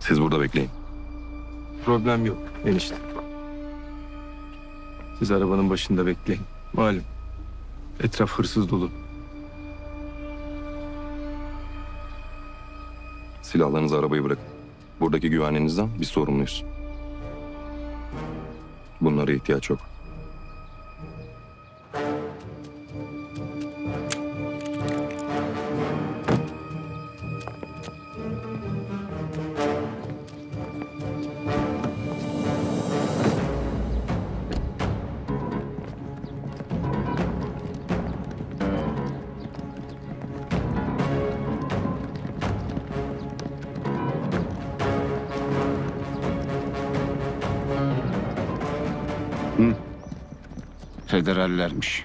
Siz burada bekleyin. Problem yok enişte. Siz arabanın başında bekleyin. Malum etraf hırsız dolu. Silahlarınızı arabayı bırakın. Buradaki güvenliğinizden biz sorumluyuz. Bunlara ihtiyaç yok. Federallermiş.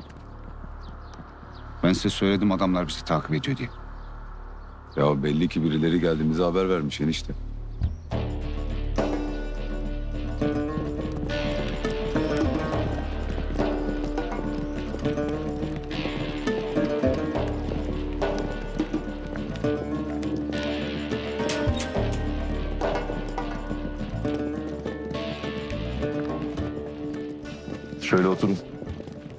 Ben size söyledim adamlar bizi takip ediyor diye. Ya belli ki birileri geldiğimize haber vermiş enişte. Şöyle oturun.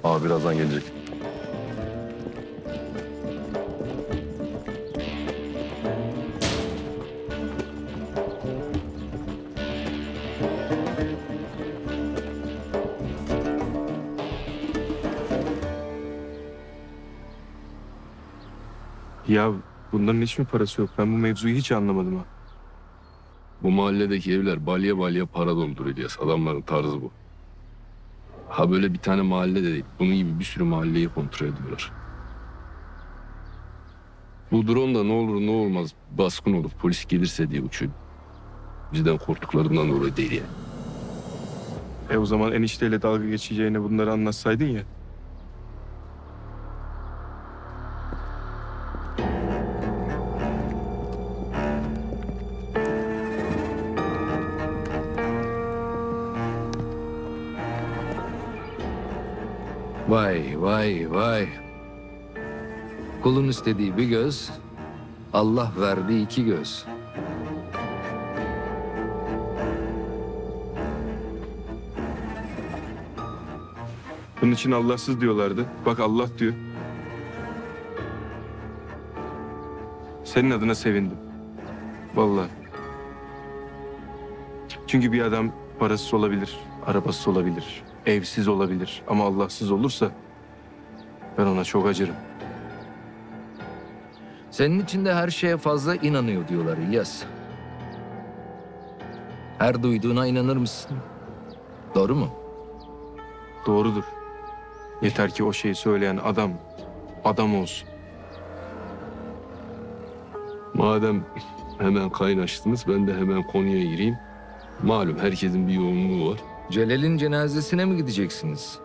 Abi birazdan gelecek. Ya bunların hiç mi parası yok? Ben bu mevzuyu hiç anlamadım ha. Bu mahalledeki evler balya balya para dolduruyor İlyas. Adamların tarzı bu. Ha böyle bir tane mahalle de değil. Bunun gibi bir sürü mahalleyi kontrol ediyorlar. Bu drone da ne olur ne olmaz baskın olup polis gelirse diye uçuyor. Bizden korktuklarından dolayı değil yani. O zaman enişteyle dalga geçeceğini bunları anlatsaydın ya. Vay vay vay. Kulun istediği bir göz, Allah verdiği iki göz. Bunun için Allahsız diyorlardı. Bak Allah diyor. Senin adına sevindim. Vallahi. Çünkü bir adam parasız olabilir, arabasız olabilir. Evsiz olabilir ama Allahsız olursa ben ona çok acırım. Senin için de her şeye fazla inanıyor diyorlar İlyas. Her duyduğuna inanır mısın? Doğru mu? Doğrudur. Yeter ki o şeyi söyleyen adam, adam olsun. Madem hemen kaynaştınız, ben de hemen konuya gireyim. Malum herkesin bir yoğunluğu var. Celal'in cenazesine mi gideceksiniz?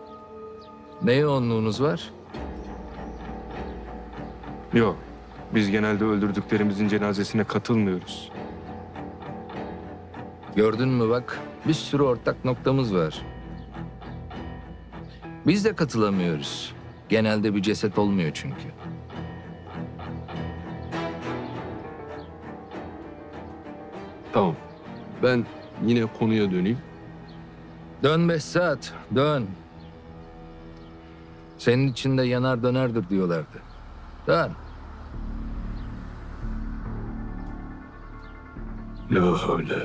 Ne yoğunluğunuz var? Yok, biz genelde öldürdüklerimizin cenazesine katılmıyoruz. Gördün mü bak, bir sürü ortak noktamız var. Biz de katılamıyoruz. Genelde bir ceset olmuyor çünkü. Tamam, ben yine konuya döneyim. Dön Behzat, dön. Senin için de yanar dönerdir diyorlardı. Dön. La öyle.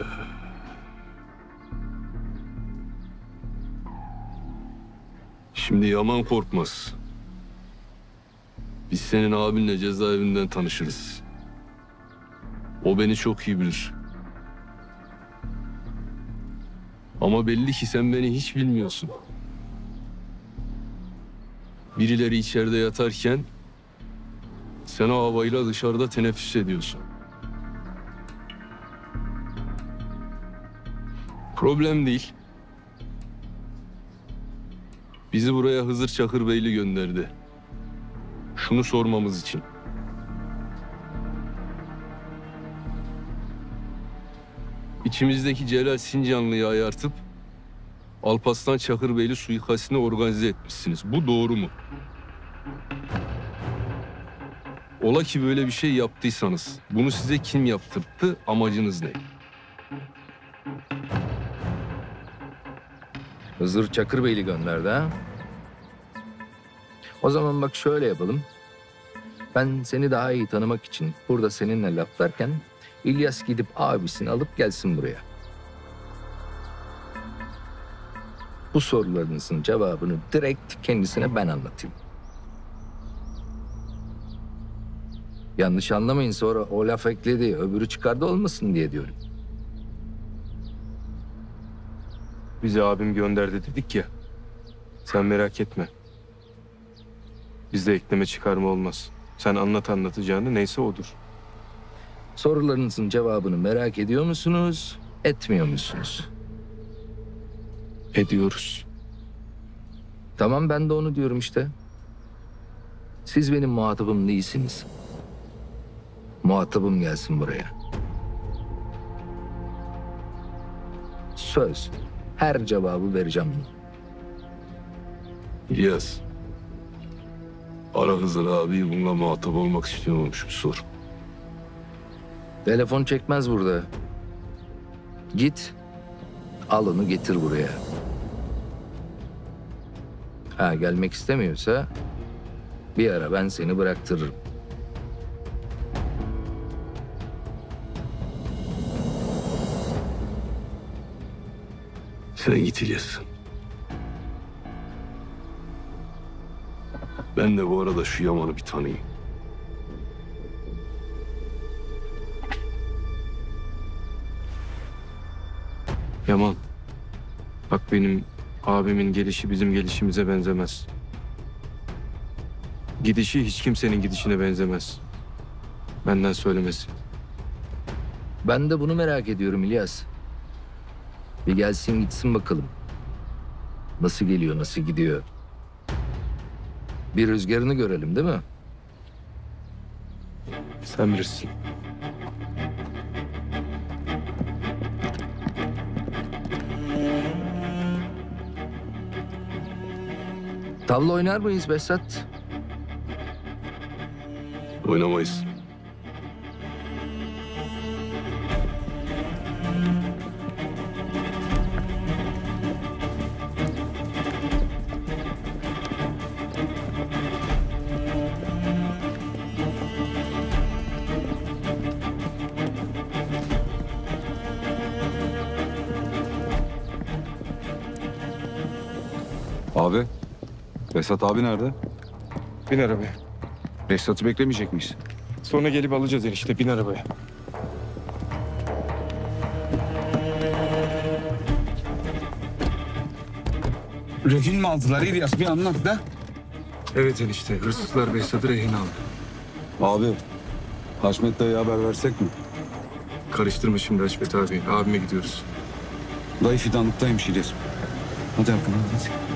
Şimdi Yaman Korkmaz. Biz senin abinle cezaevinden tanışırız. O beni çok iyi bilir. Ama belli ki sen beni hiç bilmiyorsun. Birileri içeride yatarken sen o havayla dışarıda teneffüs ediyorsun. Problem değil. Bizi buraya Hızır Çakırbeyli gönderdi. Şunu sormamız için. İçimizdeki Celal Sincanlı'yı ayartıp Alparslan Çakırbeyli suikastini organize etmişsiniz. Bu doğru mu? Ola ki böyle bir şey yaptıysanız, bunu size kim yaptırttı, amacınız ne? Hızır Çakırbeyli gönderdi ha? O zaman bak şöyle yapalım. Ben seni daha iyi tanımak için burada seninle laflarken İlyas gidip abisini alıp gelsin buraya. Bu sorularınızın cevabını direkt kendisine ben anlatayım. Yanlış anlamayın, sonra o laf ekledi, öbürü çıkardı olmasın diye diyorum. Bizi abim gönderdi dedik ya, sen merak etme. Bizde ekleme çıkarma olmaz. Sen anlat anlatacağını, neyse odur. Sorularınızın cevabını merak ediyor musunuz, etmiyor musunuz? Ediyoruz. Tamam, ben de onu diyorum işte. Siz benim muhatabım değilsiniz. Muhatabım gelsin buraya. Söz, her cevabı vereceğim. İlyas, ara Hızır abi, bununla muhatap olmak istiyormuş, bir sor. Telefon çekmez burada. Git, al onu getir buraya. Ha, gelmek istemiyorsa bir ara ben seni bıraktırırım. Sen git İlyas. Ben de bu arada şu Yaman'ı bir tanıyayım. Yaman, bak benim abimin gelişi bizim gelişimize benzemez. Gidişi hiç kimsenin gidişine benzemez. Benden söylemesi. Ben de bunu merak ediyorum İlyas. Bir gelsin gitsin bakalım. Nasıl geliyor, nasıl gidiyor? Bir rüzgarını görelim değil mi? Sen bilirsin. Tavla oynar mıyız Behzat? Oynamayız. Abi, Behzat abi nerede? Bin arabaya. Behzat'ı beklemeyecek miyiz? Sonra gelip alacağız enişte, bin arabaya. Rehin mi aldılar İlyas? Bir anlat da. Evet enişte, hırsızlar Behzat'ı rehin aldı. Abi, Haşmet dayıya haber versek mi? Karıştırma şimdi Haşmet abi, abime gidiyoruz. Dayı fidanlıktaymış İlyas. Hadi arkadaşlar, hadi.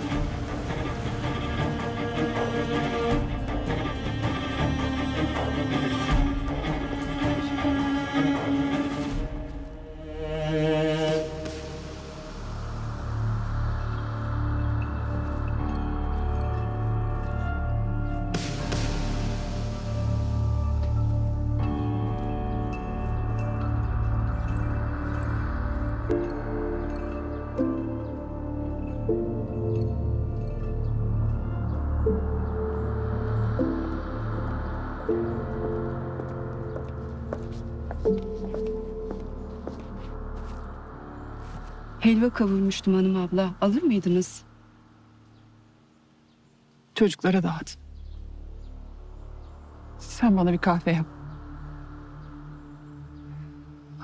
Helva kavurmuştum hanım abla. Alır mıydınız? Çocuklara dağıt. Sen bana bir kahve yap.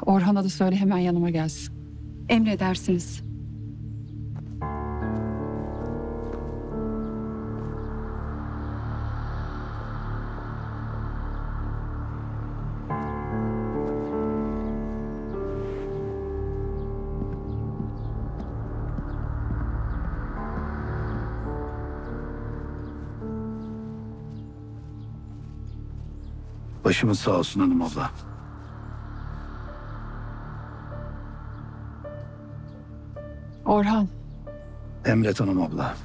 Orhan'a da söyle hemen yanıma gelsin. Emredersiniz. Başımız sağ olsun hanım abla. Orhan. Emret hanım abla.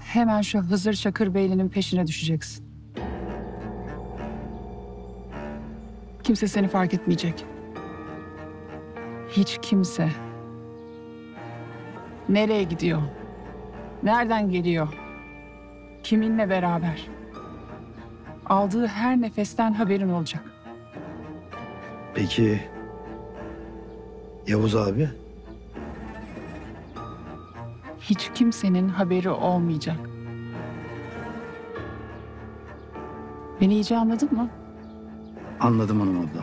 Hemen şu Hızır Çakırbeyli'nin peşine düşeceksin. Kimse seni fark etmeyecek. Hiç kimse. Nereye gidiyor? Nereden geliyor? Kiminle beraber? Aldığı her nefesten haberin olacak. Peki Yavuz abi? Hiç kimsenin haberi olmayacak. Beni iyice anladın mı? Anladım hanım abla.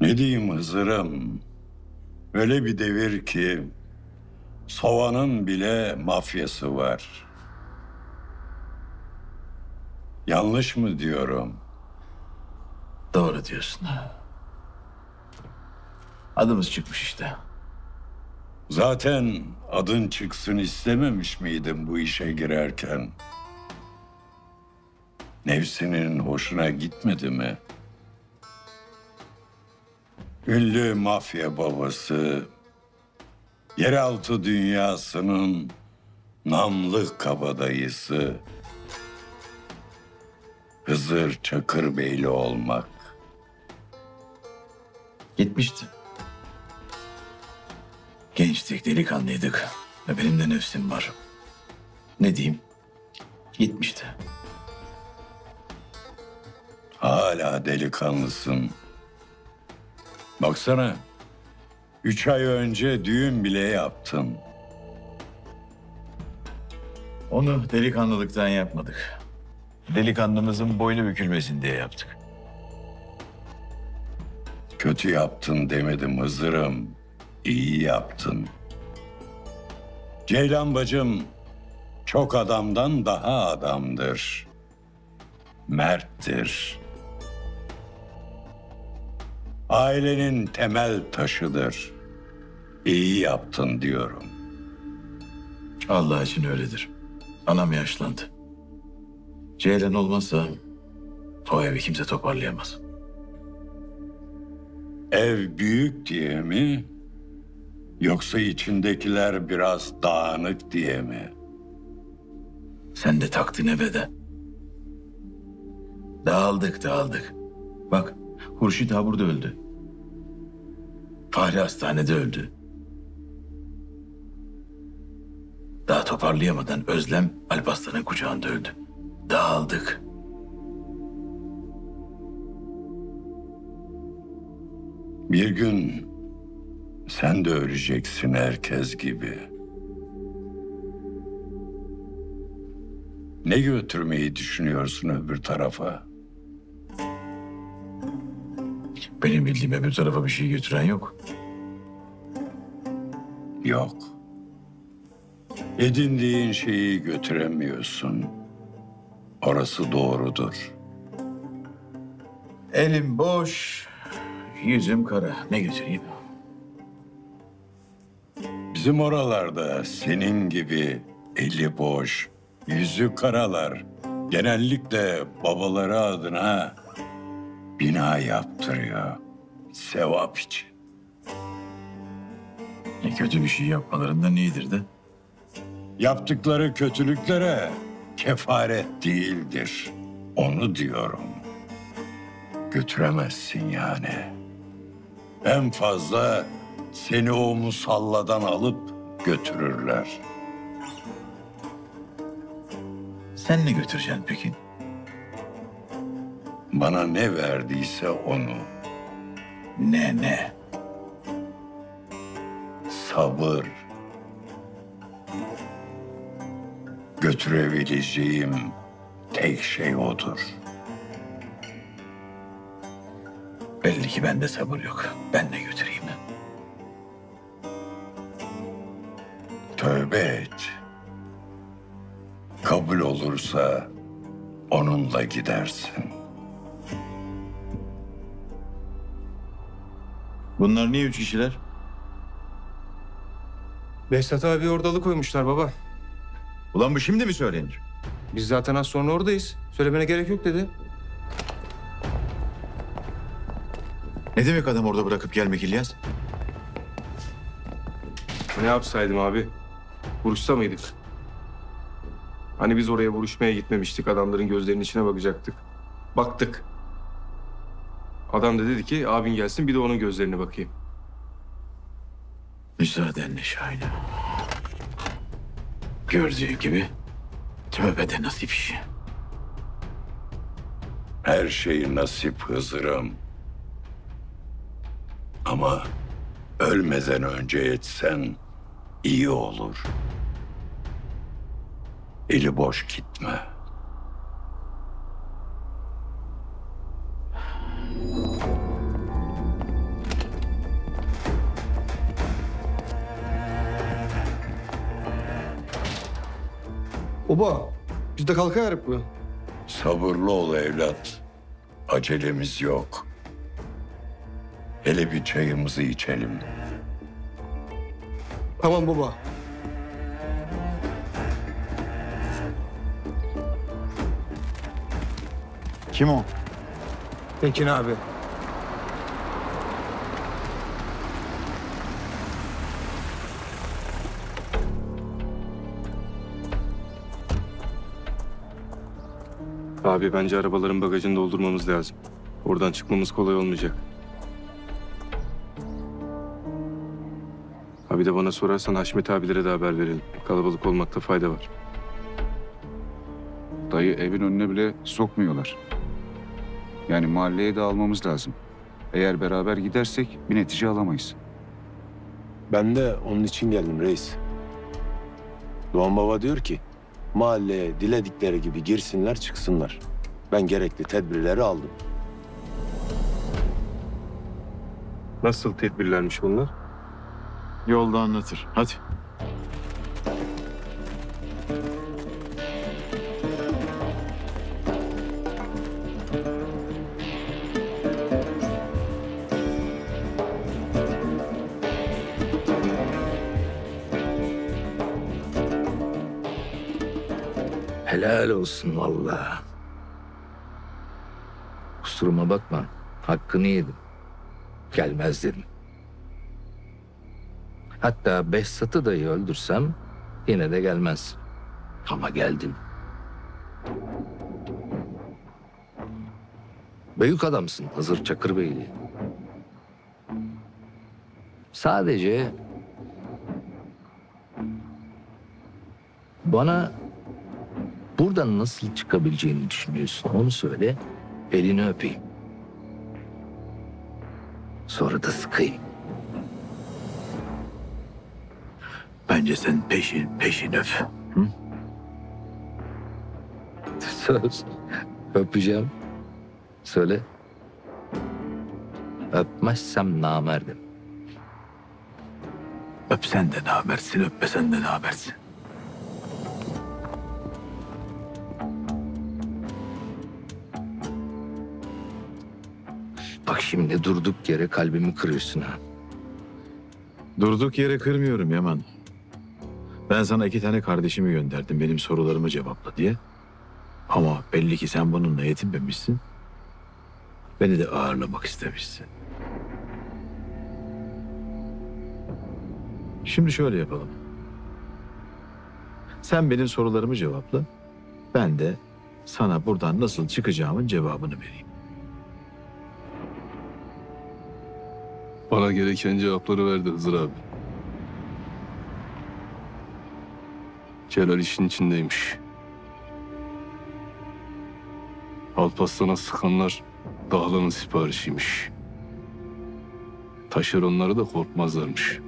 Ne diyeyim Hızır'ım, öyle bir devir ki soğanın bile mafyası var. Yanlış mı diyorum? Doğru diyorsun. Adımız çıkmış işte. Zaten adın çıksın istememiş miydin bu işe girerken? Nefsinin hoşuna gitmedi mi? Ünlü mafya babası, yeraltı dünyasının namlı kabadayısı Hızır Çakırbeyli olmak. Gitmişti. Gençtik, delikanlıydık ve benim de nefsim var. Ne diyeyim? Gitmişti. Hala delikanlısın. Baksana, 3 ay önce düğün bile yaptın. Onu delikanlılıktan yapmadık. Delikanlımızın boynu bükülmesin diye yaptık. Kötü yaptın demedim Hızır'ım, iyi yaptın. Ceylan bacım, çok adamdan daha adamdır. Merttir. ailenin temel taşıdır. İyi yaptın diyorum. Allah için öyledir. Anam yaşlandı. Ceylan olmazsa o evi kimse toparlayamaz. Ev büyük diye mi? Yoksa içindekiler biraz dağınık diye mi? Sen de taktın eve de. Dağıldık. Bak Hurşit ha burada öldü. Fahri hastanede öldü. Daha toparlayamadan Özlem Alparslan'ın kucağında öldü. Dağıldık. Bir gün sen de öleceksin herkes gibi. Ne götürmeyi düşünüyorsun öbür tarafa? Benim bildiğim öbür tarafa bir şey götüren yok. Yok. Edindiğin şeyi götüremiyorsun. Orası doğrudur. Elim boş, yüzüm kara. Ne götüreyim? Bizim oralarda senin gibi eli boş, yüzü karalar genellikle babaları adına bina yaptırıyor. Sevap için. Kötü bir şey yapmalarından iyidir de. Yaptıkları kötülüklere kefaret değildir. Onu diyorum. Götüremezsin yani. En fazla seni o musalladan alıp götürürler. Sen ne götüreceksin peki? Bana ne verdiyse onu. Ne? Sabır. Götürebileceğim tek şey odur. Belli ki bende sabır yok. Ben de götüreyim. Tövbe et. Kabul olursa onunla gidersin. Bunlar niye 3 kişiler? Behzat abi oradalı koymuşlar baba. Ulan bu şimdi mi söylenir? Biz zaten az sonra oradayız. Söylemene gerek yok dedi. Ne demek adam orada bırakıp gelmek İlyas? Ne yapsaydım abi? Vuruşsa mıydık? Hani biz oraya vuruşmaya gitmemiştik. Adamların gözlerinin içine bakacaktık. Baktık. Adam da dedi ki abin gelsin bir de onun gözlerine bakayım. Müsaadenle Şahin'e. Gördüğün gibi tövbe de nasip işi. Her şey nasip Hızır'ım. Ama ölmeden önce etsen iyi olur. Eli boş gitme. Oba, biz de kalkayarık mı? Sabırlı ol evlat. Acelemiz yok. Hele bir çayımızı içelim. Tamam baba. Kim o? Tekin abi. Abi bence arabaların bagajını doldurmamız lazım. Oradan çıkmamız kolay olmayacak. Abi de bana sorarsan Haşmet abilere de haber verelim. Kalabalık olmakta fayda var. Dayı evin önüne bile sokmuyorlar. Yani mahalleye de almamız lazım. Eğer beraber gidersek bir netice alamayız. Ben de onun için geldim reis. Doğan baba diyor ki mahalleye diledikleri gibi girsinler çıksınlar. Ben gerekli tedbirleri aldım. Nasıl tedbirlermiş bunlar? Yolda anlatır. Hadi. helal olsun vallahi. Kusuruma bakma. Hakkını yedim. Gelmez dedim. Hatta Behzat'ı dahi öldürsem yine de gelmez. Ama geldim. Büyük adamsın Hızır Çakırbeyli. Sadece bana buradan nasıl çıkabileceğini düşünüyorsun. Onu söyle, elini öpeyim. Sonra da sıkayım. Bence sen peşin öp. Hı? Söz. Öpeceğim. Söyle. Öpmezsem namerdim. Öpsen de namersin, öpmesen de namersin. Bak şimdi durduk yere kalbimi kırıyorsun ha. Durduk yere kırmıyorum Yaman. Ben sana 2 tane kardeşimi gönderdim benim sorularımı cevapla diye. Ama belli ki sen bununla yetinmemişsin. Beni de ağırlamak istemişsin. Şimdi şöyle yapalım. Sen benim sorularımı cevapla. Ben de sana buradan nasıl çıkacağımın cevabını vereyim. Bana gereken cevapları verdi Hızır abi. Celal işin içindeymiş. Alparslan'a sıkanlar Dağlan'ın siparişiymiş. Taşeronları da korkmazlarmış.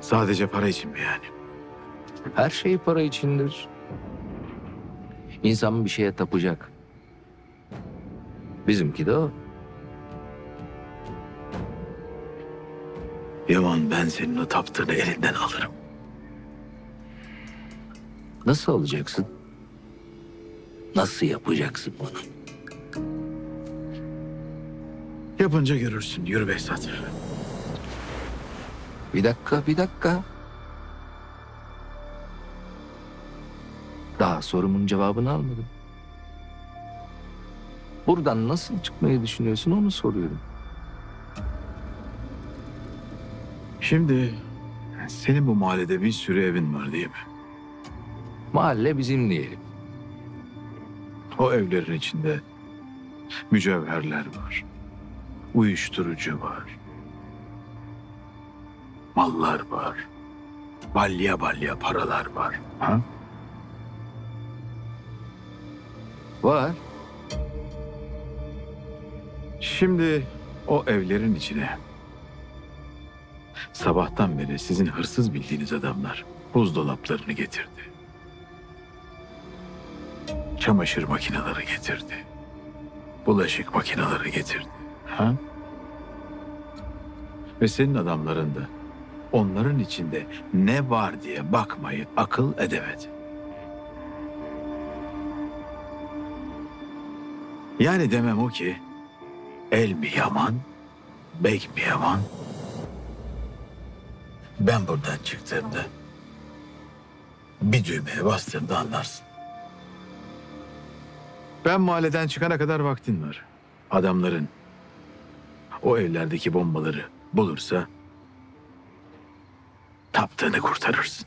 Sadece para için mi yani? Her şey para içindir. İnsan bir şeye tapacak. Bizimki de o. Yaman, ben senin o taptığını elinden alırım. Nasıl alacaksın? Nasıl yapacaksın bunu? Yapınca görürsün. Yürü Behzat. Bir dakika. Daha sorumun cevabını almadım. Buradan nasıl çıkmayı düşünüyorsun onu soruyorum. Şimdi senin bu mahallede bir sürü evin var değil mi? Mahalle bizim diyelim. O evlerin içinde mücevherler var. Uyuşturucu var. Mallar var. Balya paralar var. Ha? Var. Şimdi o evlerin içine sabahtan beri sizin hırsız bildiğiniz adamlar buzdolaplarını getirdi. Çamaşır makineleri getirdi. Bulaşık makineleri getirdi. Ha? Ve senin adamların da onların içinde ne var diye bakmayı akıl edemedi. Yani demem o ki el mi Yaman, bek mi Yaman? Ben buradan çıktığımda bir düğmeye bastığımda anlarsın. Ben mahalleden çıkana kadar vaktin var. Adamların o evlerdeki bombaları bulursa taptığını kurtarırsın.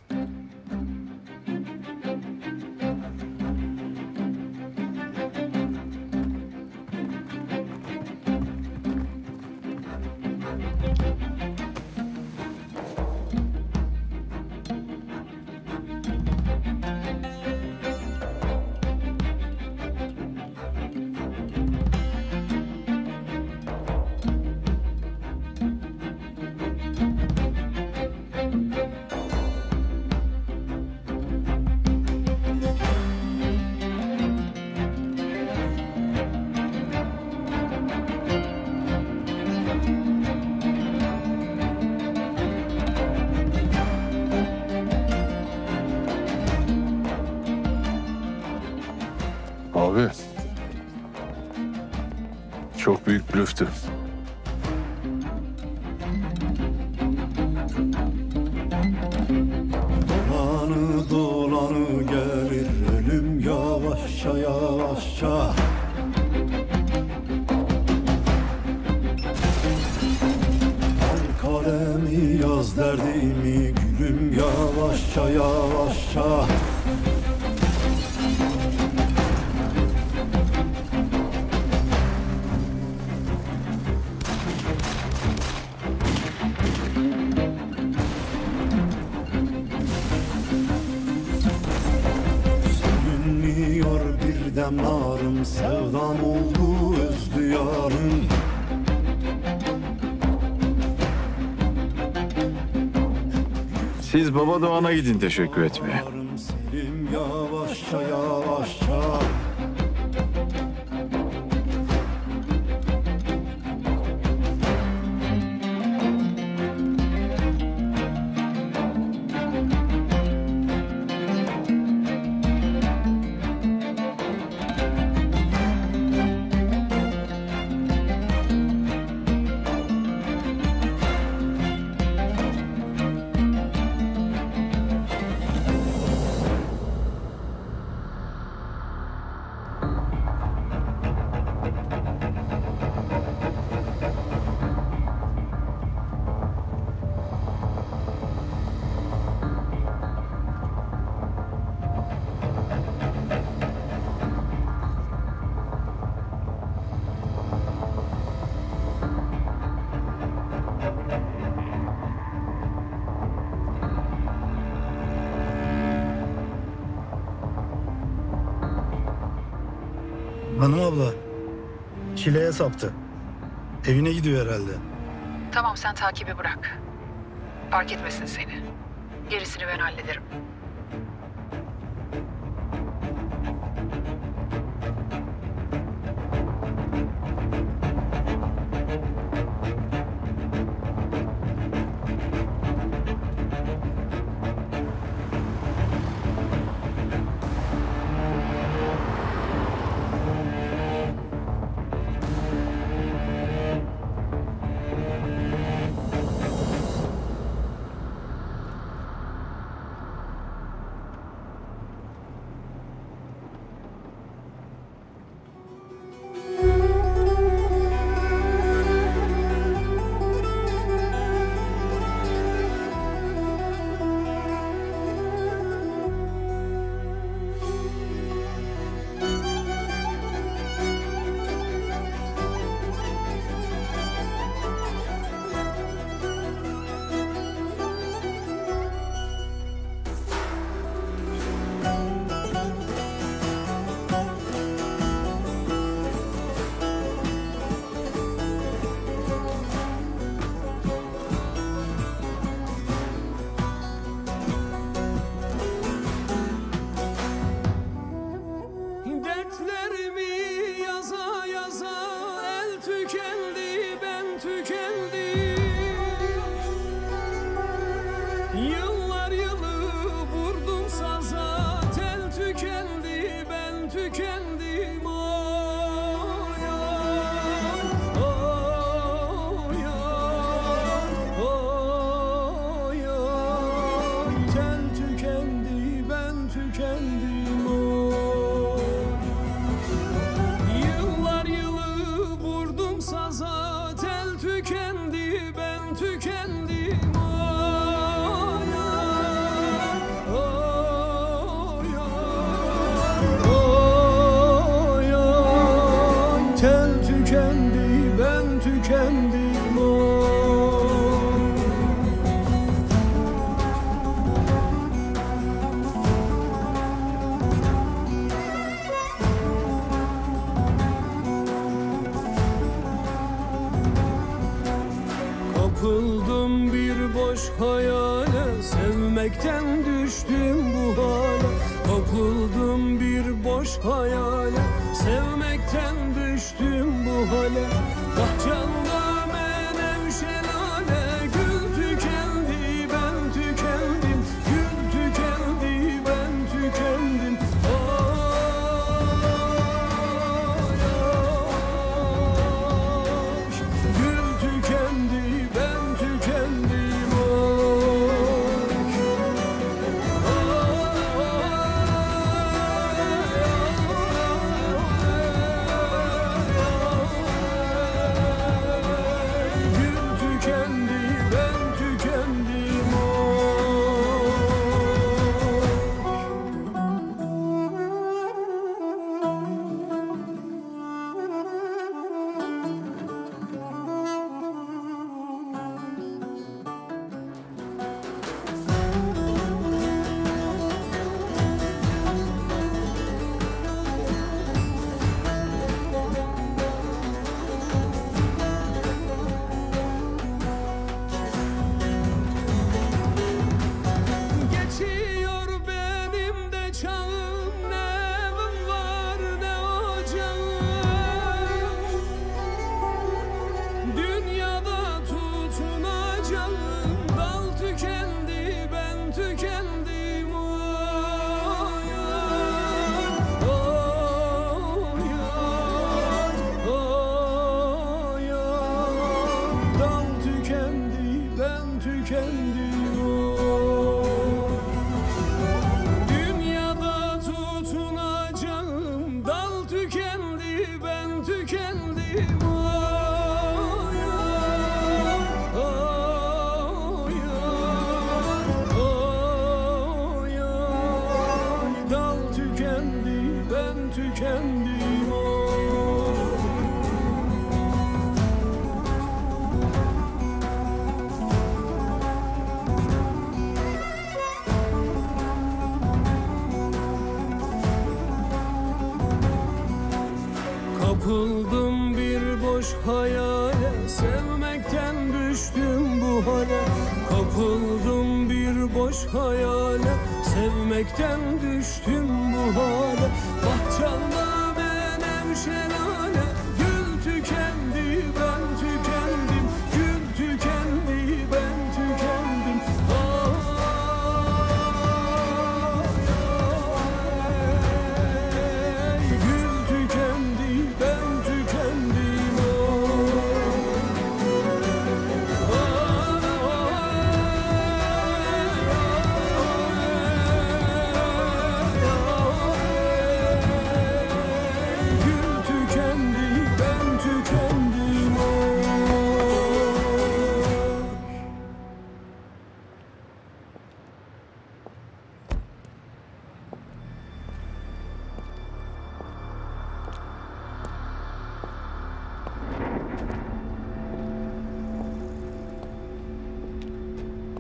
Blöftü. yavaşça yavaşça. Al kalemi yaz derdimi gülüm yavaşça yavaşça. Narım sevdam oldu öz diyarım. Siz baba Doğan'a gidin teşekkür etmeye. Selim yavaşça yavaşça. Hanım abla, Şile'ye saptı. Evine gidiyor herhalde. Tamam, sen takibi bırak. Fark etmesin seni. Gerisini ben hallederim. ben tükendim Kapıldım bir boş hayale Sevmekten düştüm bu hale Kapıldım bir boş hayale Sevmekten düştüm bu hale Bahçanda benim şelale Gül tükendi ben tükendim Gül tükendi ben tükendim Ay, Gül tükendi ben tükendim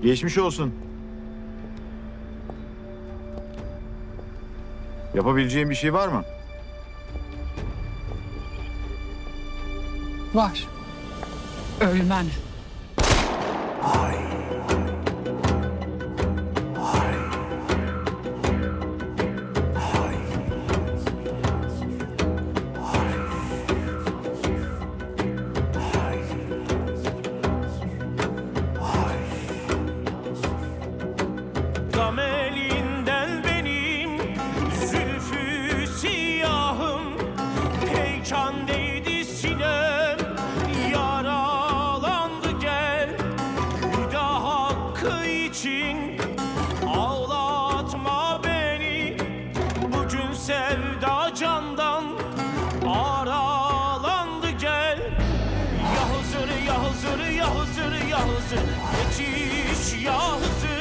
Geçmiş olsun. Yapabileceğim bir şey var mı? Var. Ölmen. Ay. Ay. Ay. Gam elinden benim zülfü siyahım Peykan değdi sinem Yaralandı gel Hüda hakkı için Ağlatma beni Bugün sevda candan Aralandı gel Ya Hızır, ya Hızır, ya Hızır, ya Hızır Yetiş ya Hızır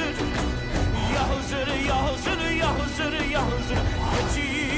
Ya Hızır, ya Hızır, ya Hızır, ya Hızır, yetiş.